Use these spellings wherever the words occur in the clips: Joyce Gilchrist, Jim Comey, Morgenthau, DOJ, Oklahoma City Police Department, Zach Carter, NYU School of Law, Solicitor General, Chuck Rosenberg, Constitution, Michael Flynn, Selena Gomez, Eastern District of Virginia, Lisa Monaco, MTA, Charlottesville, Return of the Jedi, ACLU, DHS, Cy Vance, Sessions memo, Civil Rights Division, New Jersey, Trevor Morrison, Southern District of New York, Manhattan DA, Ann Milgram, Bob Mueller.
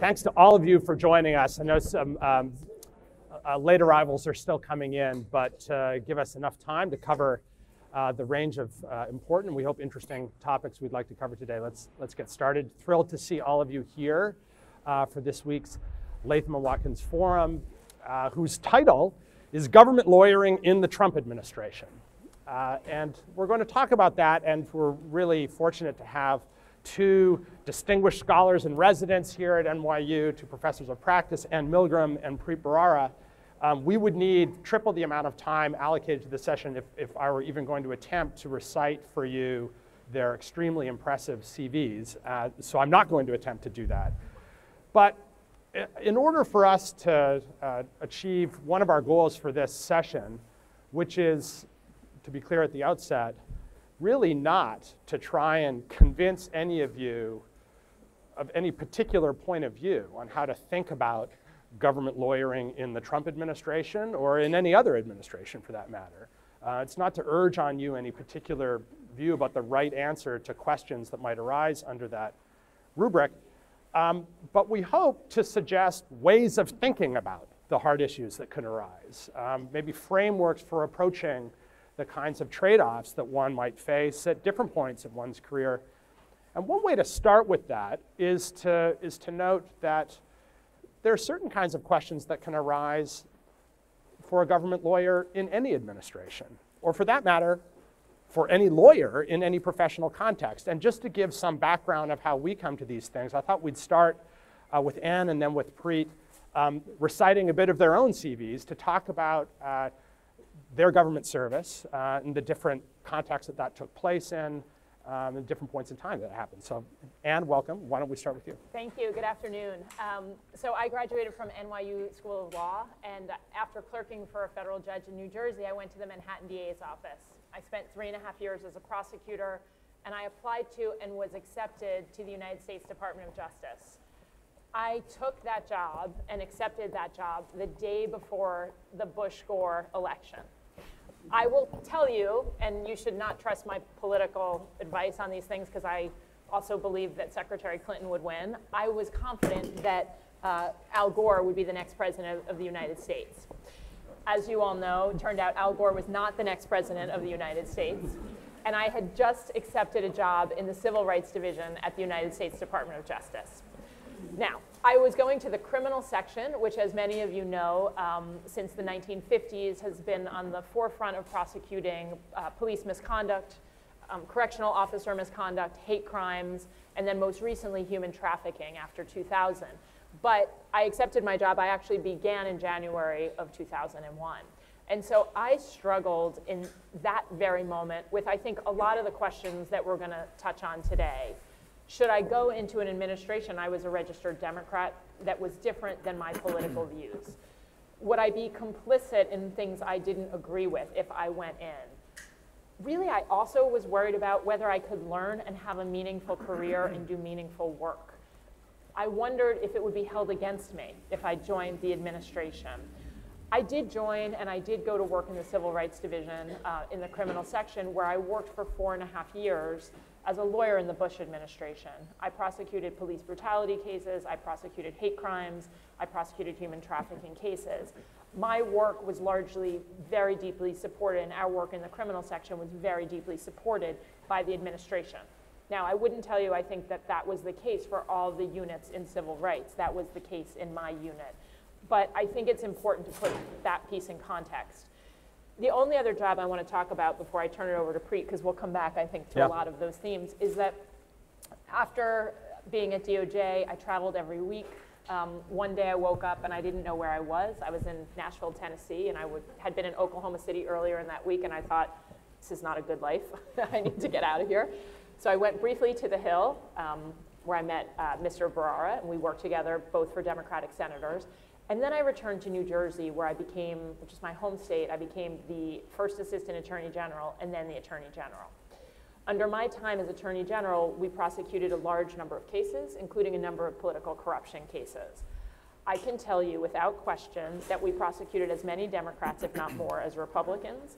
Thanks to all of you for joining us. I know some late arrivals are still coming in, but give us enough time to cover the range of important, we hope interesting topics we'd like to cover today. Let's get started. Thrilled to see all of you here for this week's Latham & Watkins Forum, whose title is Government Lawyering in the Trump Administration. And we're going to talk about that, and we're really fortunate to have two distinguished scholars and residents here at NYU, two professors of practice, Ann Milgram and Preet Bharara. We would need triple the amount of time allocated to the session if I were even going to attempt to recite for you their extremely impressive CVs. So I'm not going to attempt to do that. But in order for us to achieve one of our goals for this session, which is, to be clear at the outset, really not to try and convince any of you of any particular point of view on how to think about government lawyering in the Trump administration or in any other administration for that matter. It's not to urge on you any particular view about the right answer to questions that might arise under that rubric, but we hope to suggest ways of thinking about the hard issues that can arise, maybe frameworks for approaching the kinds of trade-offs that one might face at different points in one's career. And one way to start with that is to note that there are certain kinds of questions that can arise for a government lawyer in any administration, or for that matter, for any lawyer in any professional context. And just to give some background of how we come to these things, I thought we'd start with Ann and then with Preet, reciting a bit of their own CVs to talk about their government service and the different contexts that that took place in and different points in time that it happened. So, Ann, welcome. Why don't we start with you? Thank you. Good afternoon. So I graduated from NYU School of Law, and after clerking for a federal judge in New Jersey, I went to the Manhattan DA's office. I spent 3.5 years as a prosecutor, and I applied to and was accepted to the United States Department of Justice. I took that job and accepted that job the day before the Bush-Gore election. I will tell you, and you should not trust my political advice on these things because I also believe that Secretary Clinton would win. I was confident that Al Gore would be the next president of the United States. As you all know, it turned out Al Gore was not the next president of the United States. And I had just accepted a job in the Civil Rights Division at the United States Department of Justice. Now, I was going to the criminal section, which, as many of you know, since the 1950s has been on the forefront of prosecuting police misconduct, correctional officer misconduct, hate crimes, and then most recently human trafficking after 2000. But I accepted my job. I actually began in January of 2001. And so I struggled in that very moment with, I think, a lot of the questions that we're going to touch on today. Should I go into an administration, I was a registered Democrat, that was different than my political views? Would I be complicit in things I didn't agree with if I went in? Really, I also was worried about whether I could learn and have a meaningful career and do meaningful work. I wondered if it would be held against me if I joined the administration. I did join, and I did go to work in the Civil Rights Division in the criminal section, where I worked for 4.5 years as a lawyer in the Bush administration. I prosecuted police brutality cases, I prosecuted hate crimes, I prosecuted human trafficking cases. My work was largely very deeply supported, and our work in the criminal section was very deeply supported by the administration. Now, I wouldn't tell you I think that that was the case for all the units in civil rights. That was the case in my unit. But I think it's important to put that piece in context. The only other job I want to talk about before I turn it over to Preet, because we'll come back, I think, to a lot of those themes, is that after being at DOJ, I traveled every week. One day I woke up and I didn't know where I was. I was in Nashville, Tennessee, and I had been in Oklahoma City earlier in that week, and I thought, this is not a good life. I need to get out of here. So I went briefly to the Hill, where I met Mr. Bharara, and we worked together both for Democratic senators. And then I returned to New Jersey, where I became, which is my home state, I became the first assistant attorney general and then the attorney general. Under my time as attorney general, we prosecuted a large number of cases, including a number of political corruption cases. I can tell you without question that we prosecuted as many Democrats, if not more, as Republicans,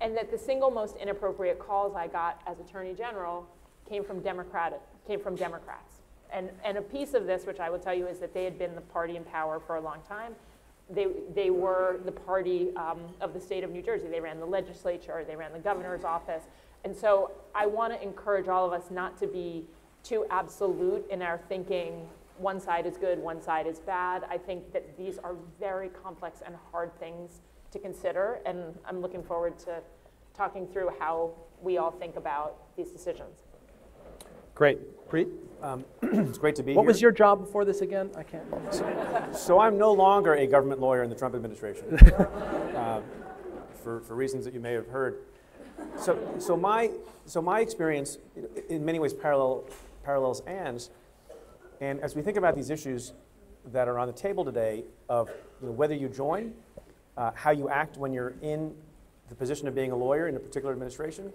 and that the single most inappropriate calls I got as attorney general came from Democrats. And a piece of this, which I will tell you, is that they had been the party in power for a long time. They were the party of the state of New Jersey. They ran the legislature, they ran the governor's office. And so I want to encourage all of us not to be too absolute in our thinking one side is good, one side is bad. I think that these are very complex and hard things to consider, and I'm looking forward to talking through how we all think about these decisions. Great. Preet? It's great to be here. What was your job before this again? I can't remember. So I'm no longer a government lawyer in the Trump administration for reasons that you may have heard. So my experience in many ways parallels Ann's. And as we think about these issues that are on the table today of whether you join, how you act when you're in the position of being a lawyer in a particular administration,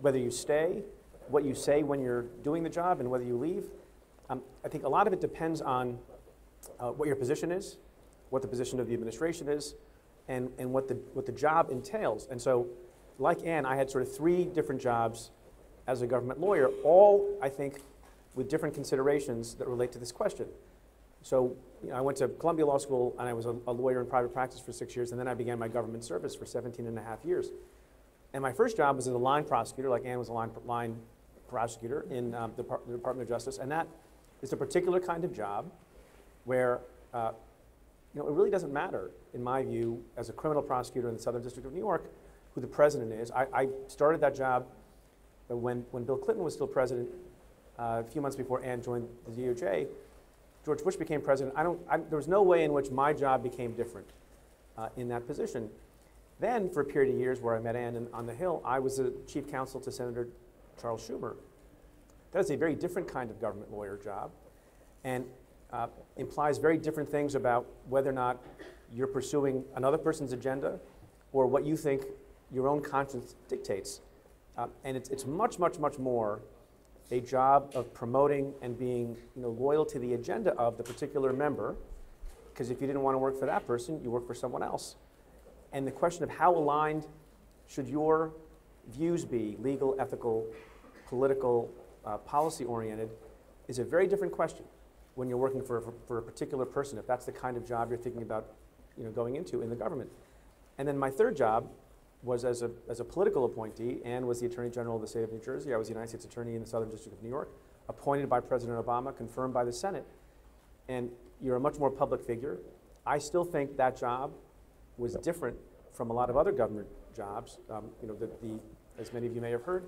whether you stay, what you say when you're doing the job, and whether you leave, I think a lot of it depends on what your position is, what the position of the administration is, and what the job entails. And so, like Ann, I had sort of three different jobs as a government lawyer, all, I think, with different considerations that relate to this question. So I went to Columbia Law School, and I was a lawyer in private practice for 6 years, and then I began my government service for 17 and a half years. And my first job was as a line prosecutor, like Ann was a line prosecutor in the Department of Justice, and that is a particular kind of job where it really doesn't matter, in my view, as a criminal prosecutor in the Southern District of New York, who the president is. I started that job when Bill Clinton was still president, a few months before Ann joined the DOJ. George Bush became president. There was no way in which my job became different in that position. Then, for a period of years where I met Ann on the Hill, I was the chief counsel to Senator Charles Schumer. That is a very different kind of government lawyer job, and implies very different things about whether or not you're pursuing another person's agenda or what you think your own conscience dictates. And it's much, much, much more a job of promoting and being loyal to the agenda of the particular member, because if you didn't want to work for that person, you work for someone else. And the question of how aligned should your views be, legal, ethical, political, policy-oriented, is a very different question when you're working for a particular person, if that's the kind of job you're thinking about going into in the government. And then my third job was as a political appointee, and was the Attorney General of the state of New Jersey. I was the United States Attorney in the Southern District of New York, appointed by President Obama, confirmed by the Senate. And you're a much more public figure. I still think that job was different from a lot of other government jobs. As many of you may have heard,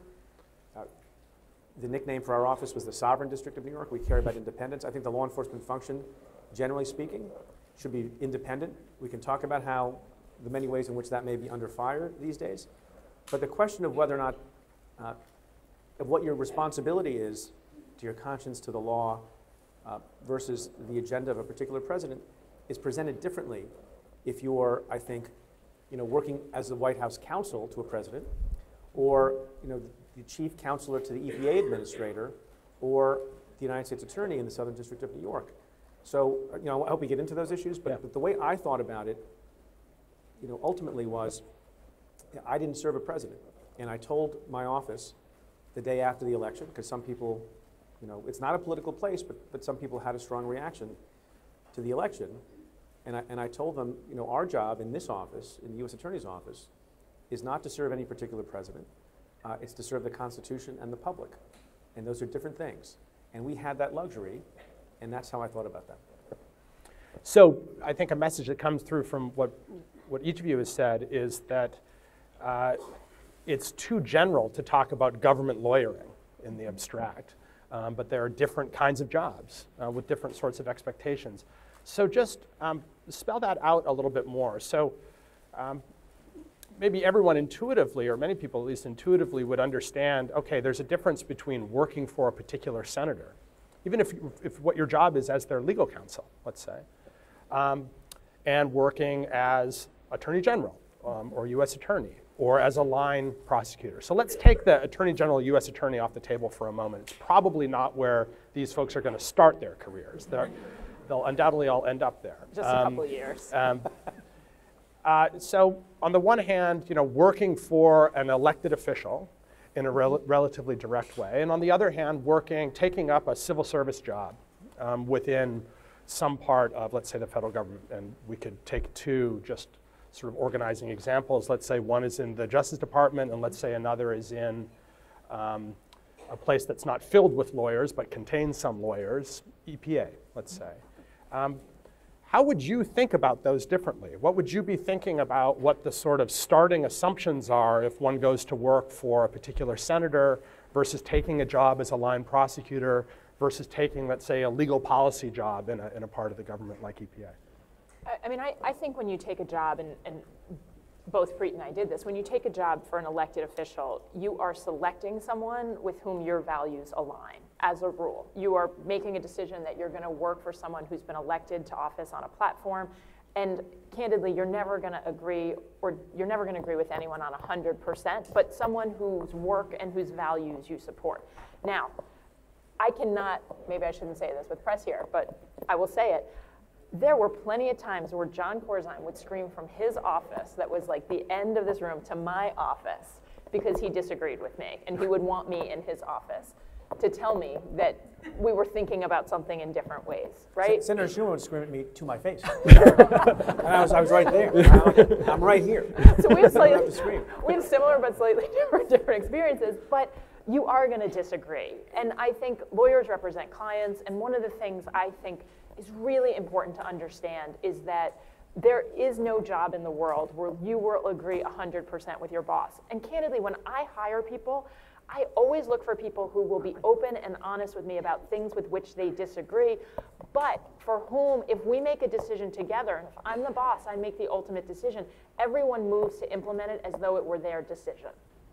the nickname for our office was the Sovereign District of New York. We care about independence. I think the law enforcement function, generally speaking, should be independent. We can talk about how the many ways in which that may be under fire these days. But the question of whether or not, of what your responsibility is to your conscience, to the law, versus the agenda of a particular president is presented differently if you are, I think, working as the White House counsel to a president, or the chief counselor to the EPA administrator, or the United States Attorney in the Southern District of New York. So I hope we get into those issues, but, yeah. But the way I thought about it ultimately was, I didn't serve a president. And I told my office the day after the election, because some people, it's not a political place, but some people had a strong reaction to the election. And I told them, our job in this office, in the U.S. Attorney's Office, is not to serve any particular president. It's to serve the Constitution and the public. And those are different things. And we had that luxury, and that's how I thought about that. So I think a message that comes through from what each of you has said is that it's too general to talk about government lawyering in the abstract, but there are different kinds of jobs with different sorts of expectations. So just spell that out a little bit more. So maybe everyone intuitively, or many people at least intuitively, would understand, okay, there's a difference between working for a particular senator, even if what your job is as their legal counsel, let's say, and working as Attorney General or U.S. Attorney, or as a line prosecutor. So let's take the Attorney General, U.S. Attorney off the table for a moment. It's probably not where these folks are going to start their careers. They'll undoubtedly all end up there. Just a couple of years. So on the one hand, working for an elected official in a relatively direct way, and on the other hand, taking up a civil service job within some part of, let's say, the federal government. And we could take two just sort of organizing examples. Let's say one is in the Justice Department, and let's say another is in a place that's not filled with lawyers but contains some lawyers, EPA, let's say. How would you think about those differently? What would you be thinking about what the sort of starting assumptions are if one goes to work for a particular senator versus taking a job as a line prosecutor versus taking, let's say, a legal policy job in a part of the government like EPA? I mean, I think when you take a job, and both Preet and I did this, when you take a job for an elected official, you are selecting someone with whom your values align, as a rule. You are making a decision that you're gonna work for someone who's been elected to office on a platform, and candidly, you're never gonna agree, or you're never gonna agree with anyone on 100%, but someone whose work and whose values you support. Now, I cannot, maybe I shouldn't say this with press here, but I will say it. There were plenty of times where John Corzine would scream from his office that was like the end of this room to my office because he disagreed with me, and he would want me in his office to tell me that we were thinking about something in different ways, right? Senator Schumer would scream at me to my face. And I was right there. I'm right here. So we have, similar but slightly different experiences, but you are going to disagree. And I think lawyers represent clients, and one of the things I think is really important to understand is that there is no job in the world where you will agree 100% with your boss. And candidly, when I hire people, I always look for people who will be open and honest with me about things with which they disagree, but for whom, if we make a decision together, and if I'm the boss, I make the ultimate decision, everyone moves to implement it as though it were their decision,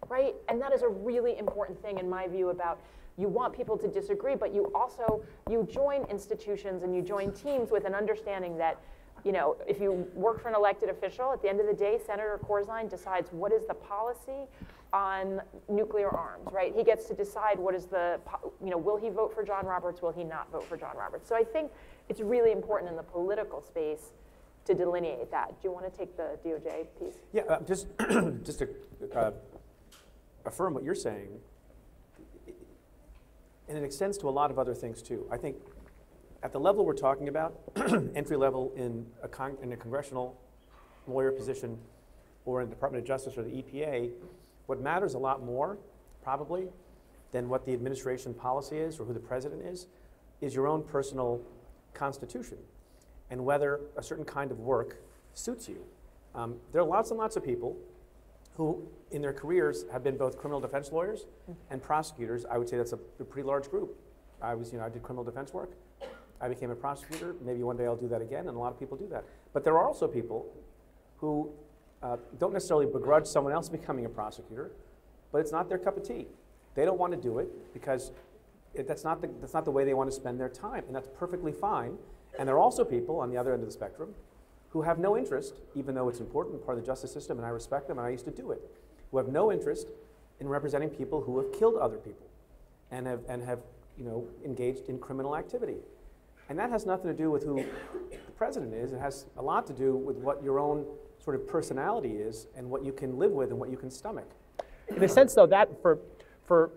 right? And that is a really important thing in my view about you want people to disagree, but you also, you join institutions and you join teams with an understanding that, you know, if you work for an elected official, at the end of the day, Senator Corzine decides what is the policy on nuclear arms, right? He gets to decide what is the, you know, will he vote for John Roberts, will he not vote for John Roberts? So I think it's really important in the political space to delineate that. Do you want to take the DOJ piece? Yeah, just to affirm what you're saying, and it extends to a lot of other things too. I think at the level we're talking about, entry level in a congressional lawyer position or in the Department of Justice or the EPA, what matters a lot more probably than what the administration policy is or who the president is your own personal constitution and whether a certain kind of work suits you. There are lots and lots of people who in their careers have been both criminal defense lawyers and prosecutors. I would say that's a pretty large group. I did criminal defense work. I became a prosecutor. Maybe one day I'll do that again, and a lot of people do that. But there are also people who don't necessarily begrudge someone else becoming a prosecutor, but it's not their cup of tea. They don't want to do it because that's not the way they want to spend their time, and that's perfectly fine. And there are also people on the other end of the spectrum who have no interest, even though it's an important part of the justice system, and I respect them, and I used to do it, who have no interest in representing people who have killed other people and have you know, engaged in criminal activity. And that has nothing to do with who the president is. It has a lot to do with what your own sort of personality is and what you can live with and what you can stomach. In a sense, though, that for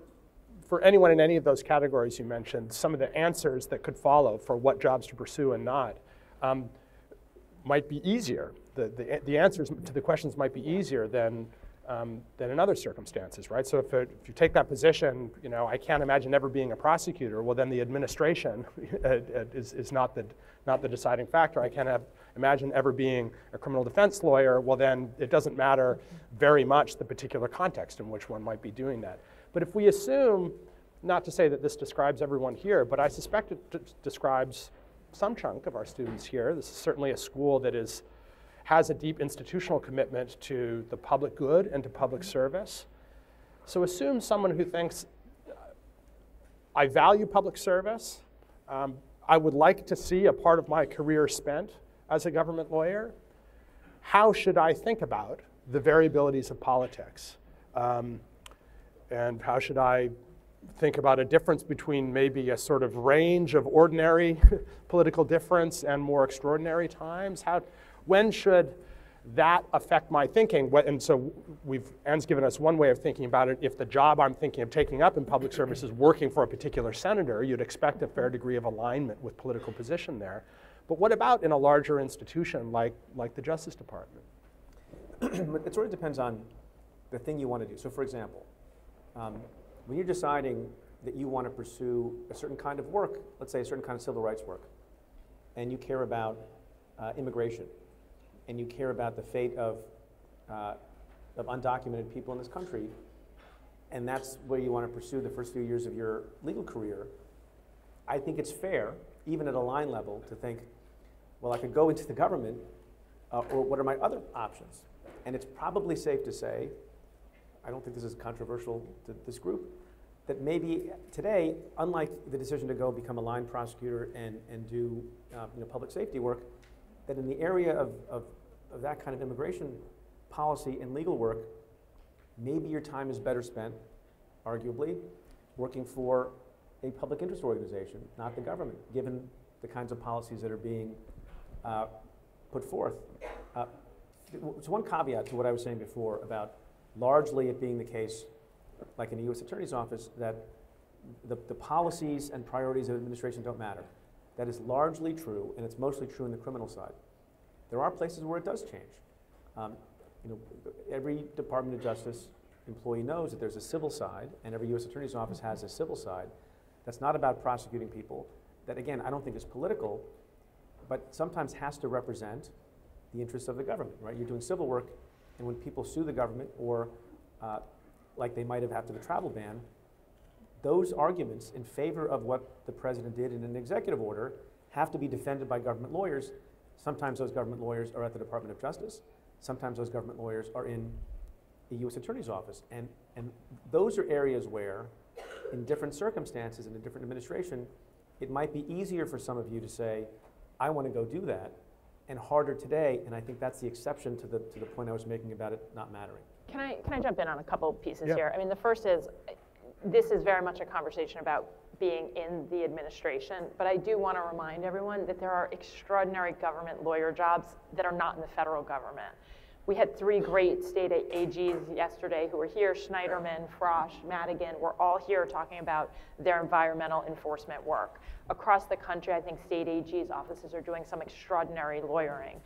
anyone in any of those categories you mentioned, some of the answers that could follow for what jobs to pursue and not might be easier. The answers to the questions might be easier than in other circumstances, right? So if you take that position, you know, I can't imagine ever being a prosecutor, well then the administration is not the deciding factor. I can't imagine ever being a criminal defense lawyer, well then it doesn't matter very much the particular context in which one might be doing that. But if we assume, not to say that this describes everyone here, but I suspect it describes some chunk of our students here. This is certainly a school that has a deep institutional commitment to the public good and to public service. So assume someone who thinks, I value public service, I would like to see a part of my career spent as a government lawyer. How should I think about the variabilities of politics? And how should I think about a difference between maybe a sort of range of ordinary political difference and more extraordinary times? When should that affect my thinking? And so Ann's given us one way of thinking about it. If the job I'm thinking of taking up in public service is working for a particular senator, you'd expect a fair degree of alignment with political position there. But what about in a larger institution like the Justice Department? It sort of depends on the thing you want to do. So for example, when you're deciding that you want to pursue a certain kind of work, let's say a certain kind of civil rights work, and you care about immigration, and you care about the fate of undocumented people in this country, and that's where you want to pursue the first few years of your legal career, I think it's fair, even at a line level, to think, well, I could go into the government, or what are my other options? And it's probably safe to say, I don't think this is controversial to this group, that maybe today, unlike the decision to go become a line prosecutor and do public safety work, that in the area of that kind of immigration policy and legal work, maybe your time is better spent, arguably, working for a public interest organization, not the government, given the kinds of policies that are being put forth. It's one caveat to what I was saying before about largely it being the case, like in the U.S. Attorney's Office, that the policies and priorities of administration don't matter. That is largely true, and it's mostly true in the criminal side. There are places where it does change. Every Department of Justice employee knows that there's a civil side, and every U.S. Attorney's Office has a civil side that's not about prosecuting people, that again, I don't think is political, but sometimes has to represent the interests of the government, right? You're doing civil work, and when people sue the government, or like they might have after the travel ban, those arguments in favor of what the president did in an executive order have to be defended by government lawyers. Sometimes those government lawyers are at the Department of Justice. Sometimes those government lawyers are in the U.S. Attorney's Office. And those are areas where, in different circumstances, in a different administration, it might be easier for some of you to say, I want to go do that, and harder today, and I think that's the exception to the point I was making about it not mattering. Can I jump in on a couple pieces here? I mean, the first is, this is very much a conversation about being in the administration, but I do want to remind everyone that there are extraordinary government lawyer jobs that are not in the federal government. We had three great state AGs yesterday who were here, Schneiderman, Frosch, Madigan, we're all here talking about their environmental enforcement work. Across the country, I think state AGs offices are doing some extraordinary lawyering.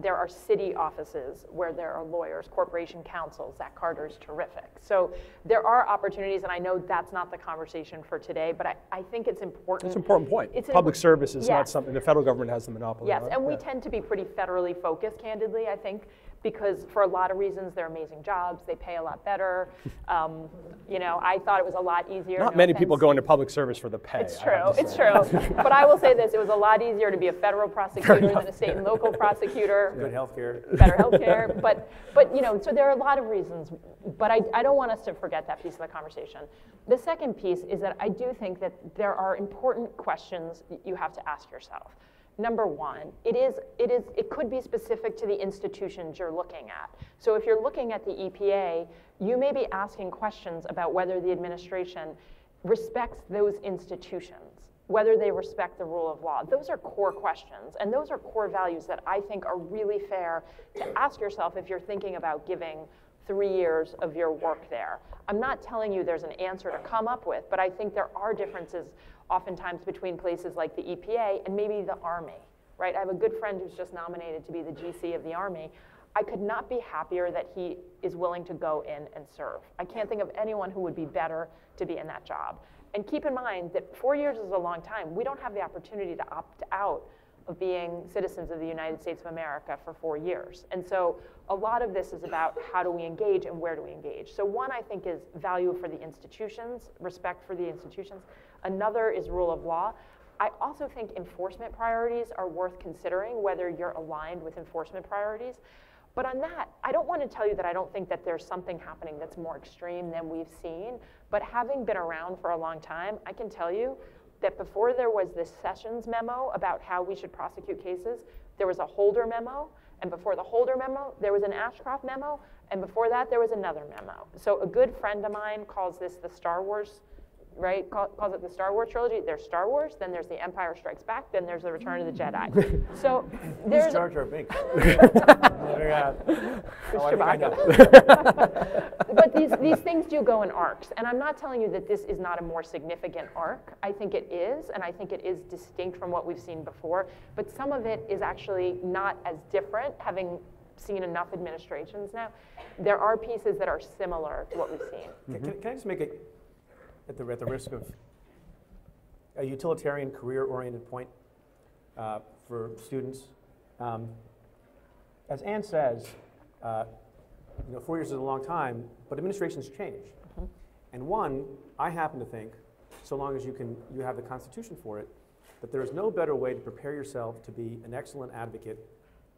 There are city offices where there are lawyers, corporation counsels, Zach Carter's terrific. So there are opportunities, and I know that's not the conversation for today, but I think it's important. It's an important point. Public service is not something the federal government has the monopoly on. Yes, and we tend to be pretty federally focused, candidly, I think, because for a lot of reasons, they're amazing jobs. They pay a lot better. I thought it was a lot easier. Not many people go into public service for the pay. It's true. It's true. But I will say this: it was a lot easier to be a federal prosecutor than a state and local prosecutor. Good healthcare. Better healthcare. But so there are a lot of reasons. But I don't want us to forget that piece of the conversation. The second piece is that I do think that there are important questions you have to ask yourself. Number one, it could be specific to the institutions you're looking at. So if you're looking at the EPA, you may be asking questions about whether the administration respects those institutions, whether they respect the rule of law. Those are core questions, and those are core values that I think are really fair to ask yourself if you're thinking about giving 3 years of your work there. I'm not telling you there's an answer to come up with, but I think there are differences oftentimes between places like the EPA and maybe the Army, right? I have a good friend who's just nominated to be the GC of the Army. I could not be happier that he is willing to go in and serve. I can't think of anyone who would be better to be in that job. And keep in mind that 4 years is a long time. We don't have the opportunity to opt out of being citizens of the United States of America for 4 years. And so a lot of this is about how do we engage and where do we engage. So one, I think, is value for the institutions, respect for the institutions. Another is rule of law. I also think enforcement priorities are worth considering, whether you're aligned with enforcement priorities. But on that, I don't want to tell you that I don't think that there's something happening that's more extreme than we've seen. But having been around for a long time, I can tell you that before there was this Sessions memo about how we should prosecute cases, there was a Holder memo, and before the Holder memo, there was an Ashcroft memo, and before that, there was another memo. So a good friend of mine calls this the Star Wars right? Calls it the Star Wars trilogy. There's Star Wars, then there's The Empire Strikes Back, then there's The Return of the Jedi. So there's Jar Jar Binks. But these things do go in arcs, and I'm not telling you that this is not a more significant arc. I think it is, and I think it is distinct from what we've seen before. But some of it is actually not as different, having seen enough administrations now. There are pieces that are similar to what we've seen. Mm-hmm. Can I just make it at the risk of a utilitarian, career-oriented point for students? As Ann says, 4 years is a long time, but administrations change. Mm-hmm. And one, I happen to think, so long as you have the Constitution for it, that there is no better way to prepare yourself to be an excellent advocate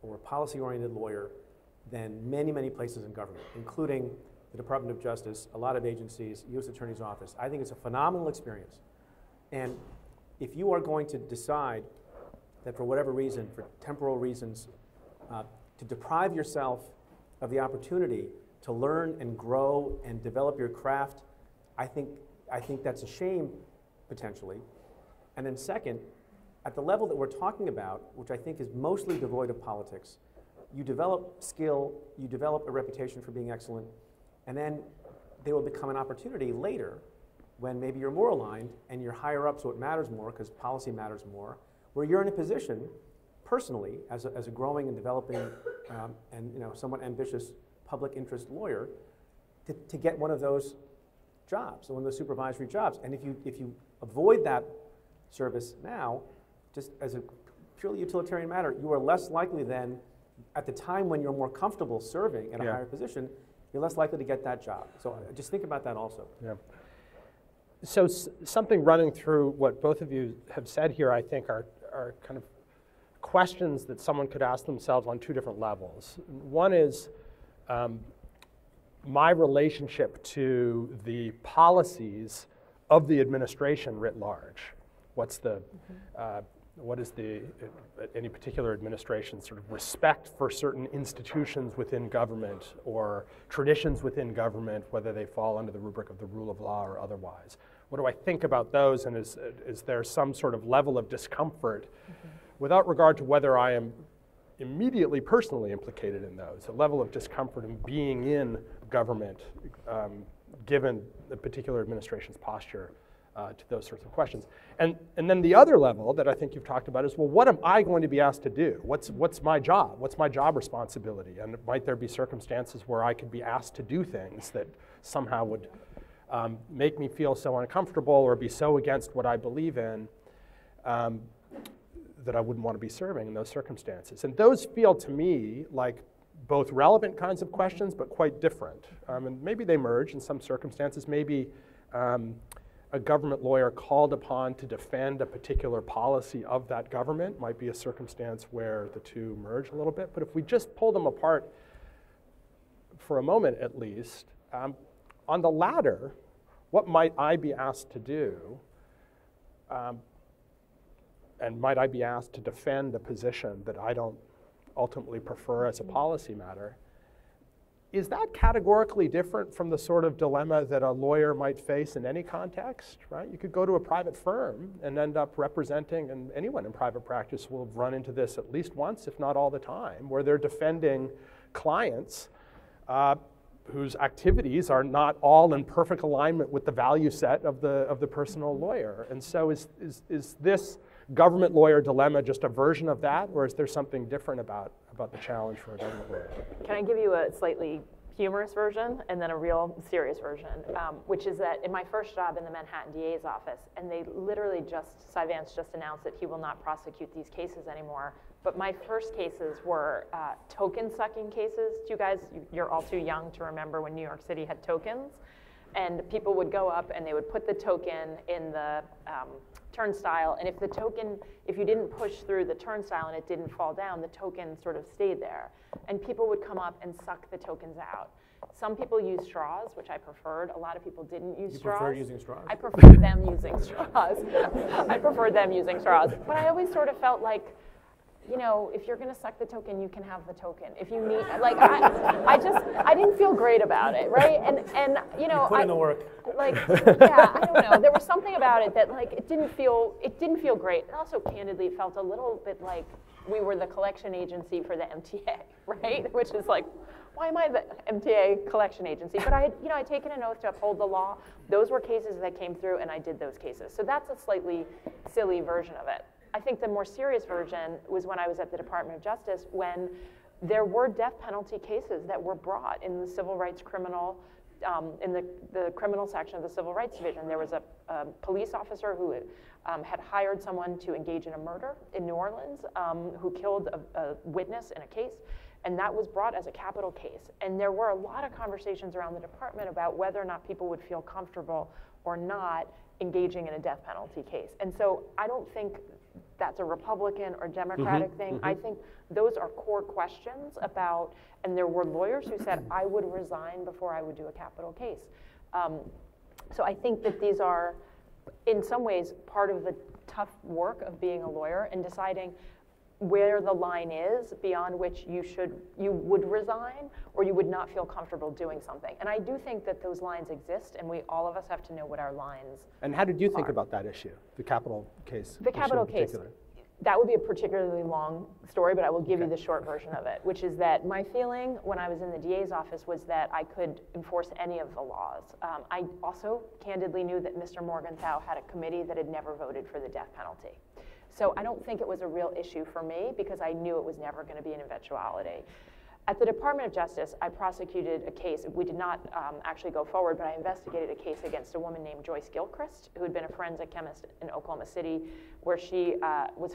or a policy-oriented lawyer than many, many places in government, including the Department of Justice, a lot of agencies, U.S. Attorney's Office. I think it's a phenomenal experience. And if you are going to decide that for whatever reason, for temporal reasons, to deprive yourself of the opportunity to learn and grow and develop your craft, I think that's a shame, potentially. And then second, at the level that we're talking about, which I think is mostly devoid of politics, you develop skill, you develop a reputation for being excellent, and then they will become an opportunity later when maybe you're more aligned and you're higher up, so it matters more because policy matters more, where you're in a position personally as a growing and developing and somewhat ambitious public interest lawyer to get one of those jobs, one of those supervisory jobs. And if you avoid that service now, just as a purely utilitarian matter, you are less likely then, at the time when you're more comfortable serving in a higher position, you're less likely to get that job. So just think about that also. Yeah. So something running through what both of you have said here, I think, are kind of questions that someone could ask themselves on two different levels. One is my relationship to the policies of the administration writ large. What's the any particular administration sort of respect for certain institutions within government or traditions within government, whether they fall under the rubric of the rule of law or otherwise? What do I think about those, and is there some sort of level of discomfort without regard to whether I am immediately personally implicated in those, a level of discomfort in being in government given the particular administration's posture to those sorts of questions? And then the other level that I think you've talked about is, well, what am I going to be asked to do? What's my job? What's my job responsibility? And might there be circumstances where I could be asked to do things that somehow would make me feel so uncomfortable or be so against what I believe in that I wouldn't want to be serving in those circumstances? And those feel to me like both relevant kinds of questions, but quite different. And maybe they merge in some circumstances. Maybe a government lawyer called upon to defend a particular policy of that government might be a circumstance where the two merge a little bit. But if we just pull them apart for a moment at least, on the latter, what might I be asked to do? And might I be asked to defend a position that I don't ultimately prefer as a policy matter? Is that categorically different from the sort of dilemma that a lawyer might face in any context, right? You could go to a private firm and end up representing, and anyone in private practice will run into this at least once, if not all the time, where they're defending clients whose activities are not all in perfect alignment with the value set of the personal lawyer. And so is this government lawyer dilemma just a version of that, or is there something different about the challenge for a government lawyer? Can I give you a slightly humorous version and then a real serious version, which is that in my first job in the Manhattan DA's office, and they literally Cy Vance just announced that he will not prosecute these cases anymore, but my first cases were token sucking cases. You guys, you're all too young to remember when New York City had tokens, and people would go up and they would put the token in the turnstile, and if you didn't push through the turnstile and it didn't fall down, the token sort of stayed there. And people would come up and suck the tokens out. Some people used straws, which I preferred. A lot of people didn't use straws. You preferred using straws? I preferred them using straws. I preferred them using straws. But I always sort of felt like, you know, if you're going to suck the token, you can have the token. If you need, like, I didn't feel great about it, right? And you know, you put in the work. Like, yeah, I don't know. There was something about it that, like, it didn't feel great. And also, candidly, it felt a little bit like we were the collection agency for the MTA, right? Which is like, why am I the MTA collection agency? But I had, you know, I'd taken an oath to uphold the law. Those were cases that came through, and I did those cases. So that's a slightly silly version of it. I think the more serious version was when I was at the Department of Justice, when there were death penalty cases that were brought in the civil rights criminal, in the criminal section of the Civil Rights Division. There was a police officer who had hired someone to engage in a murder in New Orleans, who killed a witness in a case, and that was brought as a capital case. And there were a lot of conversations around the department about whether or not people would feel comfortable or not engaging in a death penalty case. And so I don't think that's a Republican or Democratic thing. I think those are core questions about, and there were lawyers who said, I would resign before I would do a capital case. So I think that these are, in some ways, part of the tough work of being a lawyer and deciding where the line is beyond which you would resign or you would not feel comfortable doing something. And I do think that those lines exist, and we all of us have to know what our lines are. And how did you think about that issue, the capital case? The capital case, that would be a particularly long story, but I will give you the short version of it, which is that my feeling when I was in the DA's office was that I could enforce any of the laws. I also candidly knew that Mr. Morgenthau had a committee that had never voted for the death penalty. So I don't think it was a real issue for me because I knew it was never going to be an eventuality. At the Department of Justice, I prosecuted a case. We did not actually go forward, but I investigated a case against a woman named Joyce Gilchrist, who had been a forensic chemist in Oklahoma City, where she was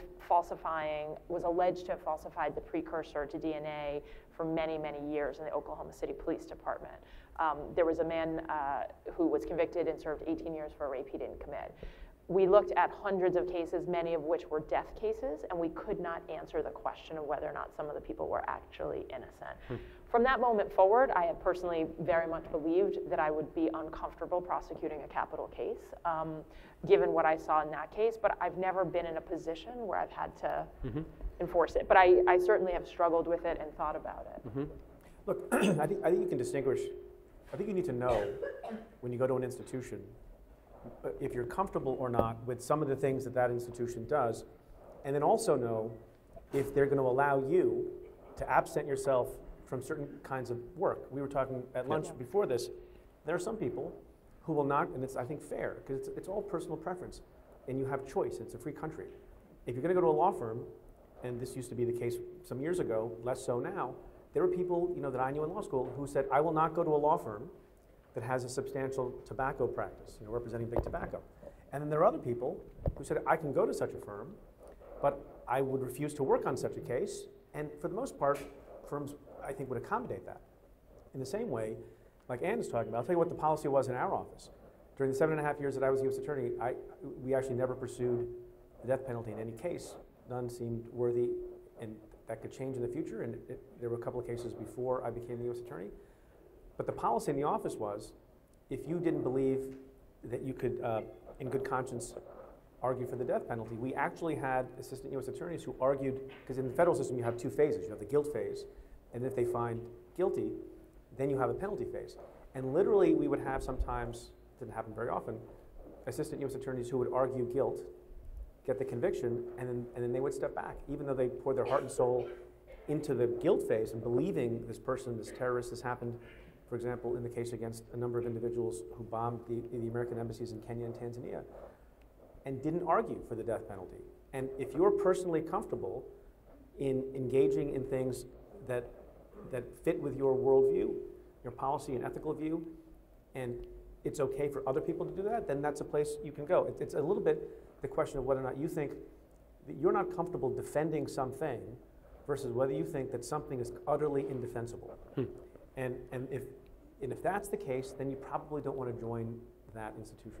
alleged to have falsified the precursor to DNA for many, many years in the Oklahoma City Police Department. There was a man who was convicted and served 18 years for a rape he didn't commit. We looked at hundreds of cases, many of which were death cases, and we could not answer the question of whether or not some of the people were actually innocent. From that moment forward, I had personally very much believed that I would be uncomfortable prosecuting a capital case, given what I saw in that case, but I've never been in a position where I've had to enforce it. But I certainly have struggled with it and thought about it. Look, I think you can distinguish, I think you need to know when you go to an institution if you're comfortable or not with some of the things that that institution does, and then also know if they're going to allow you to absent yourself from certain kinds of work. We were talking at lunch before this. There are some people who will not, and it's, I think, fair, because it's all personal preference, and you have choice. It's a free country. If you're going to go to a law firm, and this used to be the case some years ago, less so now, there were people, you know, that I knew in law school who said, I will not go to a law firm that has a substantial tobacco practice, you know, representing big tobacco. And then there are other people who said, I can go to such a firm, but I would refuse to work on such a case. And for the most part, firms, I think, would accommodate that. In the same way, like Ann is talking about, I'll tell you what the policy was in our office. During the 7.5 years that I was U.S. attorney, we actually never pursued the death penalty in any case. None seemed worthy, and that could change in the future. And there were a couple of cases before I became the U.S. attorney. But the policy in the office was, if you didn't believe that you could, in good conscience, argue for the death penalty, we actually had assistant U.S. attorneys who argued, because in the federal system you have two phases. You have the guilt phase, and if they find guilty, then you have a penalty phase. And literally we would have sometimes, didn't happen very often, assistant U.S. attorneys who would argue guilt, get the conviction, and then they would step back, even though they poured their heart and soul into the guilt phase and believing this person, this terrorist, this happened. For example, in the case against a number of individuals who bombed the American embassies in Kenya and Tanzania and didn't argue for the death penalty. And if you're personally comfortable in engaging in things that fit with your worldview, your policy and ethical view, and it's okay for other people to do that, then that's a place you can go. It's a little bit the question of whether or not you think that you're not comfortable defending something versus whether you think that something is utterly indefensible. And if that's the case, then you probably don't want to join that institution.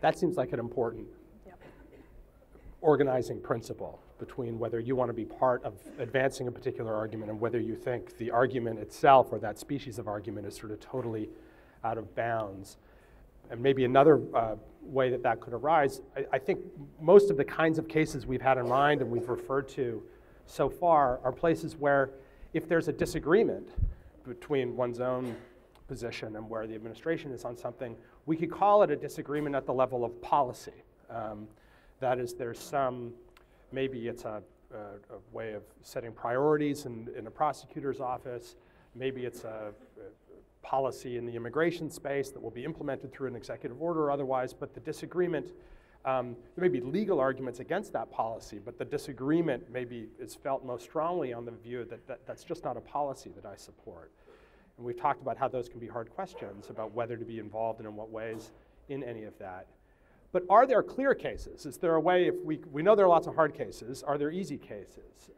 That seems like an important organizing principle between whether you want to be part of advancing a particular argument and whether you think the argument itself or that species of argument is sort of totally out of bounds. And maybe another way that could arise, I think most of the kinds of cases we've had in mind and we've referred to so far are places where if there's a disagreement between one's own position and where the administration is on something, we could call it a disagreement at the level of policy. That is, there's some, maybe it's a way of setting priorities in a prosecutor's office, maybe it's a policy in the immigration space that will be implemented through an executive order or otherwise, but the disagreement, there may be legal arguments against that policy, but the disagreement maybe is felt most strongly on the view that, that's just not a policy that I support. And we've talked about how those can be hard questions about whether to be involved and in what ways in any of that. But are there clear cases? Is there a way, if we know there are lots of hard cases, are there easy cases?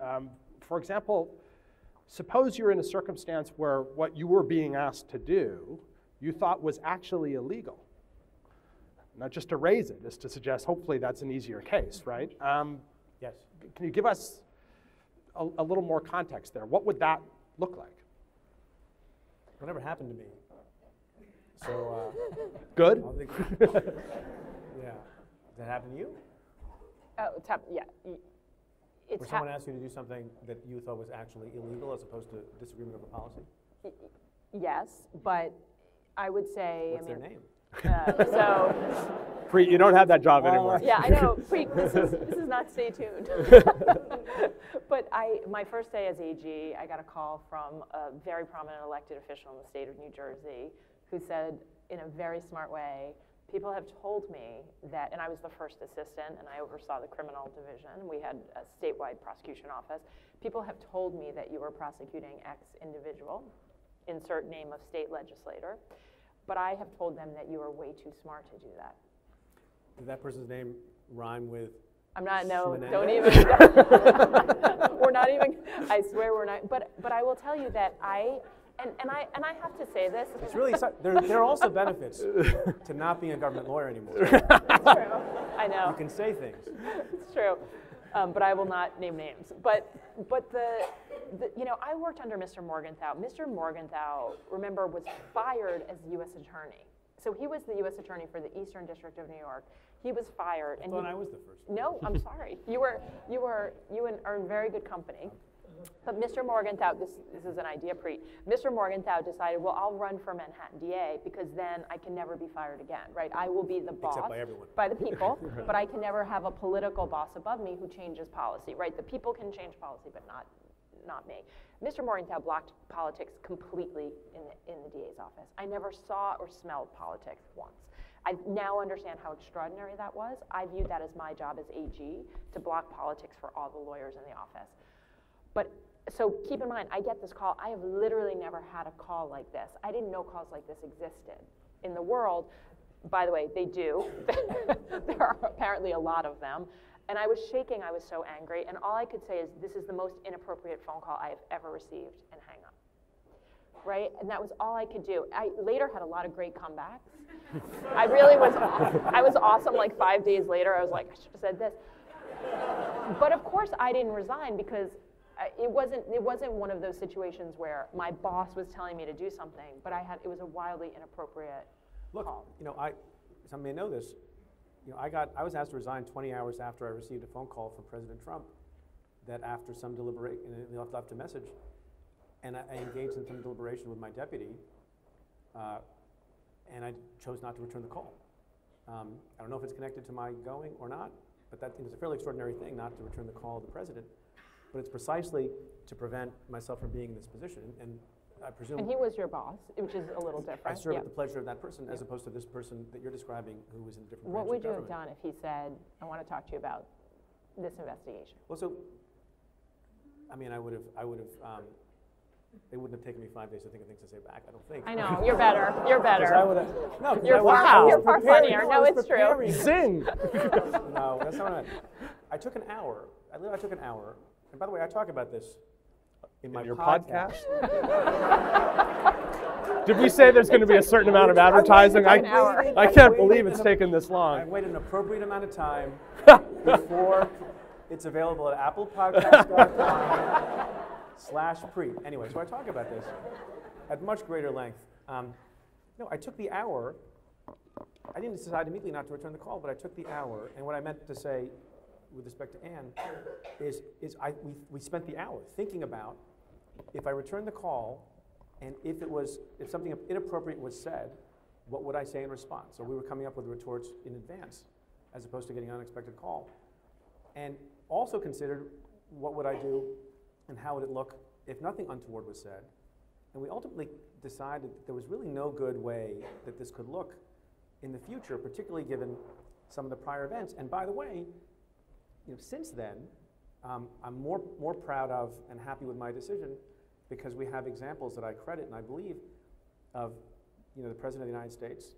For example, suppose you're in a circumstance where what you were being asked to do you thought was actually illegal. Not just to raise it, just to suggest hopefully that's an easier case, right? Yes. Can you give us a little more context there? What would that look like? Whatever happened to me. So, good? Yeah. Does that happen to you? Oh, it's happened, yeah. Where someone asked you to do something that you thought was actually illegal as opposed to disagreement over policy? Yes, but I would say, what's their name? Preet, you don't have that job anymore. Yeah, I know. Preet, this is not stay tuned. But my first day as AG, I got a call from a very prominent elected official in the state of New Jersey who said, in a very smart way, people have told me that, and I was the first assistant and I oversaw the criminal division, we had a statewide prosecution office, people have told me that you were prosecuting X individual, insert name of state legislator, but I have told them that you are way too smart to do that. Did that person's name rhyme with? I'm not, no, don't even, we're not even, I swear we're not, but I will tell you that I have to say this. It's really, there are also benefits to not being a government lawyer anymore. It's true, I know. You can say things. It's true, but I will not name names. But you know, I worked under Mr. Morgenthau. Mr. Morgenthau, remember, was fired as U.S. attorney. So he was the U.S. attorney for the Eastern District of New York. He was fired. I thought I was the first one. No, I'm sorry. You are in very good company. But Mr. Morgenthau, this is an idea, Preet. Mr. Morgenthau decided, well, I'll run for Manhattan DA because then I can never be fired again, right? I will be the boss. Except by everyone. By the people, but I can never have a political boss above me who changes policy, right? The people can change policy, but not me. Mr. Morgenthau blocked politics completely in the DA's office. I never saw or smelled politics once. I now understand how extraordinary that was. I viewed that as my job as AG, to block politics for all the lawyers in the office. But, so keep in mind, I get this call. I have literally never had a call like this. I didn't know calls like this existed in the world. By the way, they do. There are apparently a lot of them. And I was shaking, I was so angry. And all I could say is, this is the most inappropriate phone call I have ever received, and hang up, right? And that was all I could do. I later had a lot of great comebacks. I really was, I was awesome. Like 5 days later, I was like, I should have said this. But of course I didn't resign, because it wasn't one of those situations where my boss was telling me to do something, but it was a wildly inappropriate call. You know, some may know this. You know, I was asked to resign 20 hours after I received a phone call from President Trump that after some deliberation, they left a message, and I engaged in some deliberation with my deputy, and I chose not to return the call. I don't know if it's connected to my going or not, but that is a fairly extraordinary thing, not to return the call of the president. But it's precisely to prevent myself from being in this position, and I presume. And he was your boss, which is a little different. I serve at the pleasure of that person, as opposed to this person that you're describing, who was in a different branch of government. What would you have done if he said, "I want to talk to you about this investigation"? Well, so, I mean, I would have. They wouldn't have taken me 5 days to think of things to say back. I don't think. I know. You're better. You're better. I would have. No, you're wow. You're far funnier. No, it's true. Zing. No, that's not right. I took an hour. I believe I took an hour. And by the way, I talk about this in my podcast. Did we say there's going to be a certain amount of advertising? I can't believe it's taken this long. I waited an appropriate amount of time before it's available at applepodcast.com/Preet. Anyway, so I talk about this at much greater length. No, I took the hour. I didn't decide immediately not to return the call, but I took the hour. And what I meant to say with respect to Ann is we spent the hour thinking about if I returned the call and if something inappropriate was said, what would I say in response? So we were coming up with retorts in advance as opposed to getting an unexpected call. And also considered what would I do and how would it look if nothing untoward was said. And we ultimately decided that there was really no good way that this could look in the future, particularly given some of the prior events. And by the way, you know, since then, I'm more proud of and happy with my decision because we have examples that I credit and I believe of, you know, the President of the United States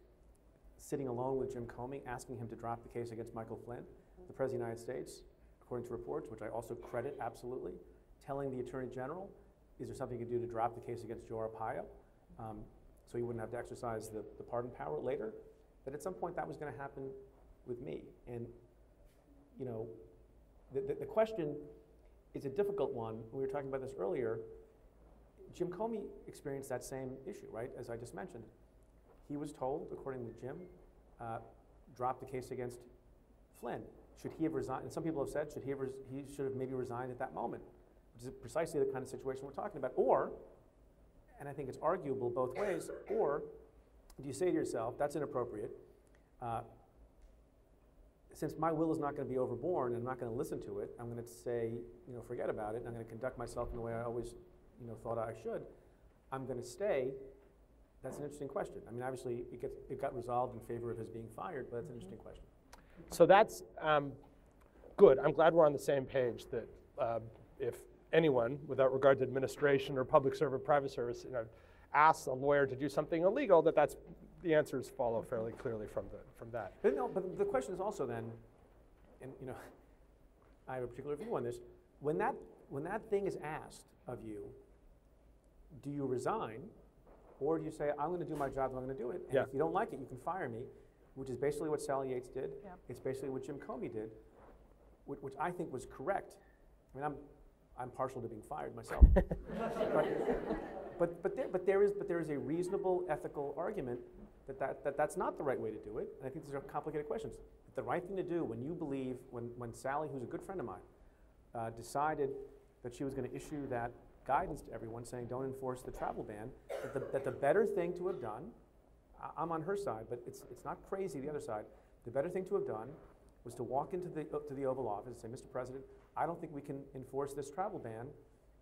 sitting alone with Jim Comey, asking him to drop the case against Michael Flynn. The President of the United States, according to reports, which I also credit absolutely, telling the Attorney General, is there something you could do to drop the case against Joe Arpaio so he wouldn't have to exercise the pardon power later? That at some point that was going to happen with me. And, you know, the question is a difficult one. We were talking about this earlier. Jim Comey experienced that same issue, right, as I just mentioned. He was told, according to Jim, drop the case against Flynn. Should he have resigned? And some people have said, he should have maybe resigned at that moment, which is precisely the kind of situation we're talking about. Or, and I think it's arguable both ways, or do you say to yourself, that's inappropriate. Since my will is not going to be overborne and I'm not going to listen to it, I'm going to say, you know, forget about it, and I'm going to conduct myself in the way I always, you know, thought I should. I'm going to stay. That's an interesting question. I mean, obviously, it got resolved in favor of his being fired, but that's an interesting question. So that's good. I'm glad we're on the same page that if anyone, without regard to administration or public servant, private service, you know, asks a lawyer to do something illegal, that's the answers follow fairly clearly from that. But, no, but the question is also then, and you know, I have a particular view on this. When that thing is asked of you, do you resign, or do you say, I'm going to do my job and I'm going to do it, and if you don't like it, you can fire me, which is basically what Sally Yates did. Yep. It's basically what Jim Comey did, which I think was correct. I mean, I'm partial to being fired myself. But there is a reasonable ethical argument that's not the right way to do it. And I think these are complicated questions. The right thing to do when you believe, when Sally, who's a good friend of mine, decided that she was going to issue that guidance to everyone saying don't enforce the travel ban, that the better thing to have done, I'm on her side, but it's not crazy, the other side, the better thing to have done was to walk into the Oval Office and say, Mr. President, I don't think we can enforce this travel ban,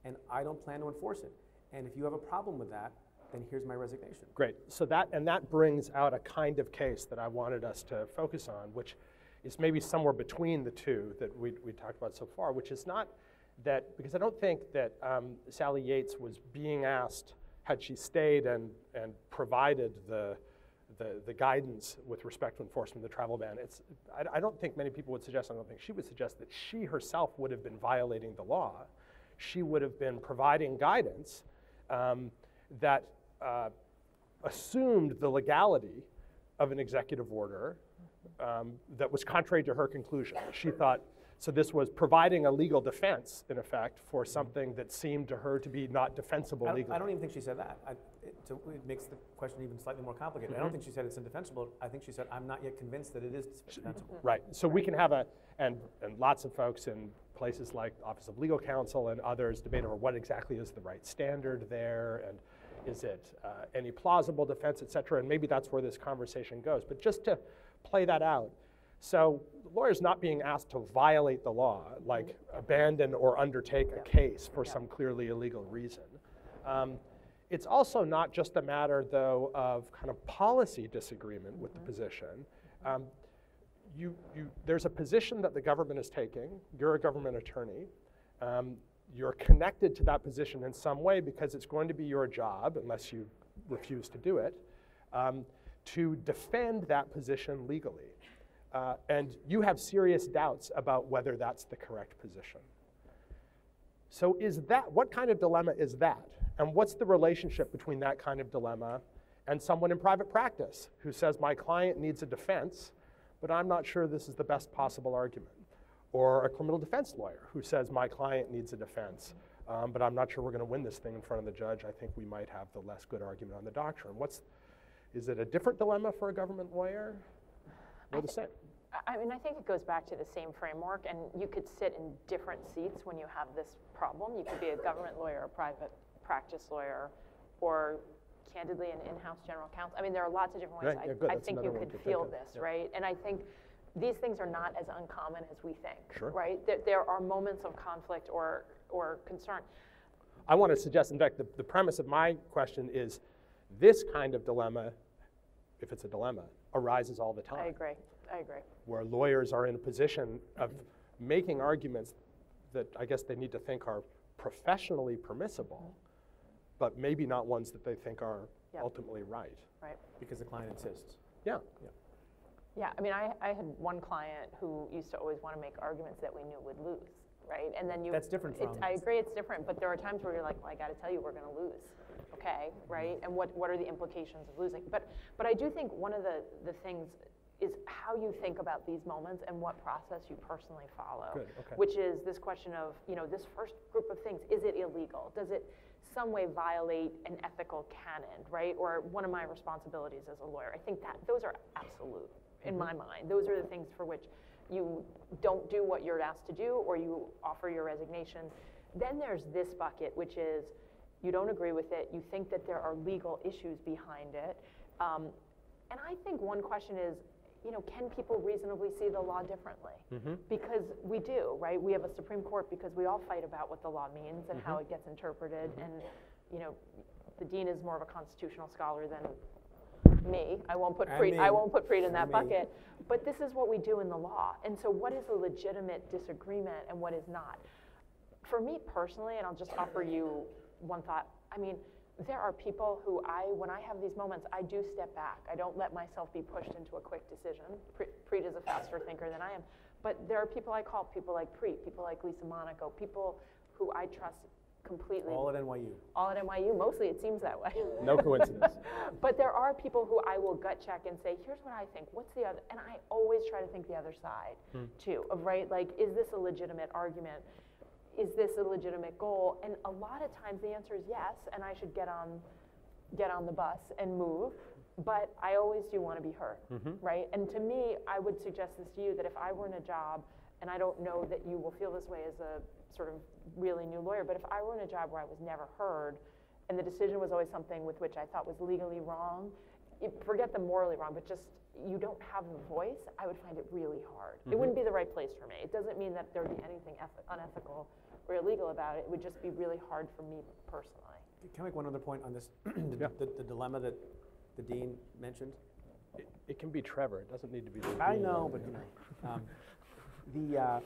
and I don't plan to enforce it. And if you have a problem with that, then here's my resignation. Great. So that brings out a kind of case that I wanted us to focus on, which is maybe somewhere between the two that we talked about so far, which is not that, because I don't think that Sally Yates was being asked, had she stayed and provided the guidance with respect to enforcement of the travel ban, I don't think many people would suggest, I don't think she would suggest that she herself would have been violating the law. She would have been providing guidance that assumed the legality of an executive order that was contrary to her conclusion. She thought, so this was providing a legal defense, in effect, for something that seemed to her to be not defensible legally. I don't even think she said that. It makes the question even slightly more complicated. Mm-hmm. I don't think she said it's indefensible. I think she said, I'm not yet convinced that it is defensible. Right, so we can have and lots of folks in places like Office of Legal Counsel and others debate over what exactly is the right standard there, and is it any plausible defense, et cetera, and maybe that's where this conversation goes. But just to play that out, so the lawyer's not being asked to violate the law, like abandon or undertake a case for some clearly illegal reason. It's also not just a matter, though, of kind of policy disagreement with the position. There's a position that the government is taking. You're a government attorney. You're connected to that position in some way because it's going to be your job, unless you refuse to do it, to defend that position legally. And you have serious doubts about whether that's the correct position. So what kind of dilemma is that? And what's the relationship between that kind of dilemma and someone in private practice who says, my client needs a defense, but I'm not sure this is the best possible argument? Or a criminal defense lawyer who says, my client needs a defense, but I'm not sure we're going to win this thing in front of the judge. I think we might have the less good argument on the doctrine. Is it a different dilemma for a government lawyer? Or the same? I mean, I think it goes back to the same framework, and you could sit in different seats when you have this problem. You could be a government lawyer, a private practice lawyer, or candidly an in-house general counsel. I mean, there are lots of different ways. Right. I think you could feel this, yeah. Right? And I think these things are not as uncommon as we think, sure. Right? There are moments of conflict or concern. I want to suggest, in fact, the premise of my question is this kind of dilemma, if it's a dilemma, arises all the time. I agree. Where lawyers are in a position of making arguments that I guess they need to think are professionally permissible, but maybe not ones that they think are yep. ultimately right. Right. Because the client insists. Yeah. Yeah. Yeah, I mean, I had one client who used to always want to make arguments that we knew would lose, right? And then you— That's different from— I agree, it's different, but there are times where you're like, well, I gotta tell you we're gonna lose, okay, right? And what are the implications of losing? But I do think one of the things is how you think about these moments and what process you personally follow. Good, okay. Which is this question of, you know, this first group of things, is it illegal? Does it some way violate an ethical canon, right? Or one of my responsibilities as a lawyer. I think that those are absolute. In my mind, those are the things for which you don't do what you're asked to do or you offer your resignation. Then there's this bucket, which is you don't agree with it, you think that there are legal issues behind it. And I think one question is, you know, can people reasonably see the law differently? Mm-hmm. Because we do, right? We have a Supreme Court because we all fight about what the law means and mm-hmm. how it gets interpreted. Mm-hmm. And, you know, the dean is more of a constitutional scholar than me. I won't put Preet in that bucket. But this is what we do in the law. And so what is a legitimate disagreement and what is not? For me personally, and I'll just offer you one thought, I mean, there are people who when I have these moments, I do step back. I don't let myself be pushed into a quick decision. Preet is a faster thinker than I am. But there are people I call, people like Preet, people like Lisa Monaco, people who I trust completely. All at NYU. All at NYU, mostly it seems that way. No coincidence. But there are people who I will gut check and say, here's what I think, what's the other, and I always try to think the other side too, of right, like, is this a legitimate argument? Is this a legitimate goal? And a lot of times the answer is yes, and I should get on the bus and move, but I always do want to be heard, right? And to me, I would suggest this to you, that if I were in a job, and I don't know that you will feel this way as a sort of really new lawyer, but if I were in a job where I was never heard and the decision was always something with which I thought was legally wrong, forget the morally wrong, but just you don't have the voice, I would find it really hard. It wouldn't be the right place for me. It doesn't mean that there would be anything unethical or illegal about it. It would just be really hard for me personally. Can I make one other point on this, the dilemma that the dean mentioned? It can be Trevor, it doesn't need to be the dean. I know, but you know.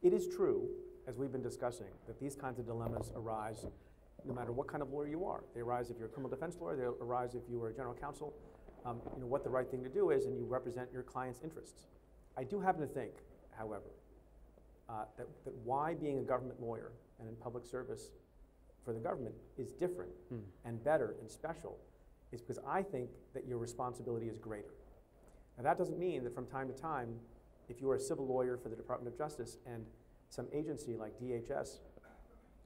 It is true, as we've been discussing, that these kinds of dilemmas arise no matter what kind of lawyer you are. They arise if you're a criminal defense lawyer, they arise if you are a general counsel, you know, what the right thing to do is, and you represent your client's interests. I do happen to think, however, that why being a government lawyer and in public service for the government is different and better and special is because I think that your responsibility is greater. Now that doesn't mean that from time to time, if you are a civil lawyer for the Department of Justice and some agency like DHS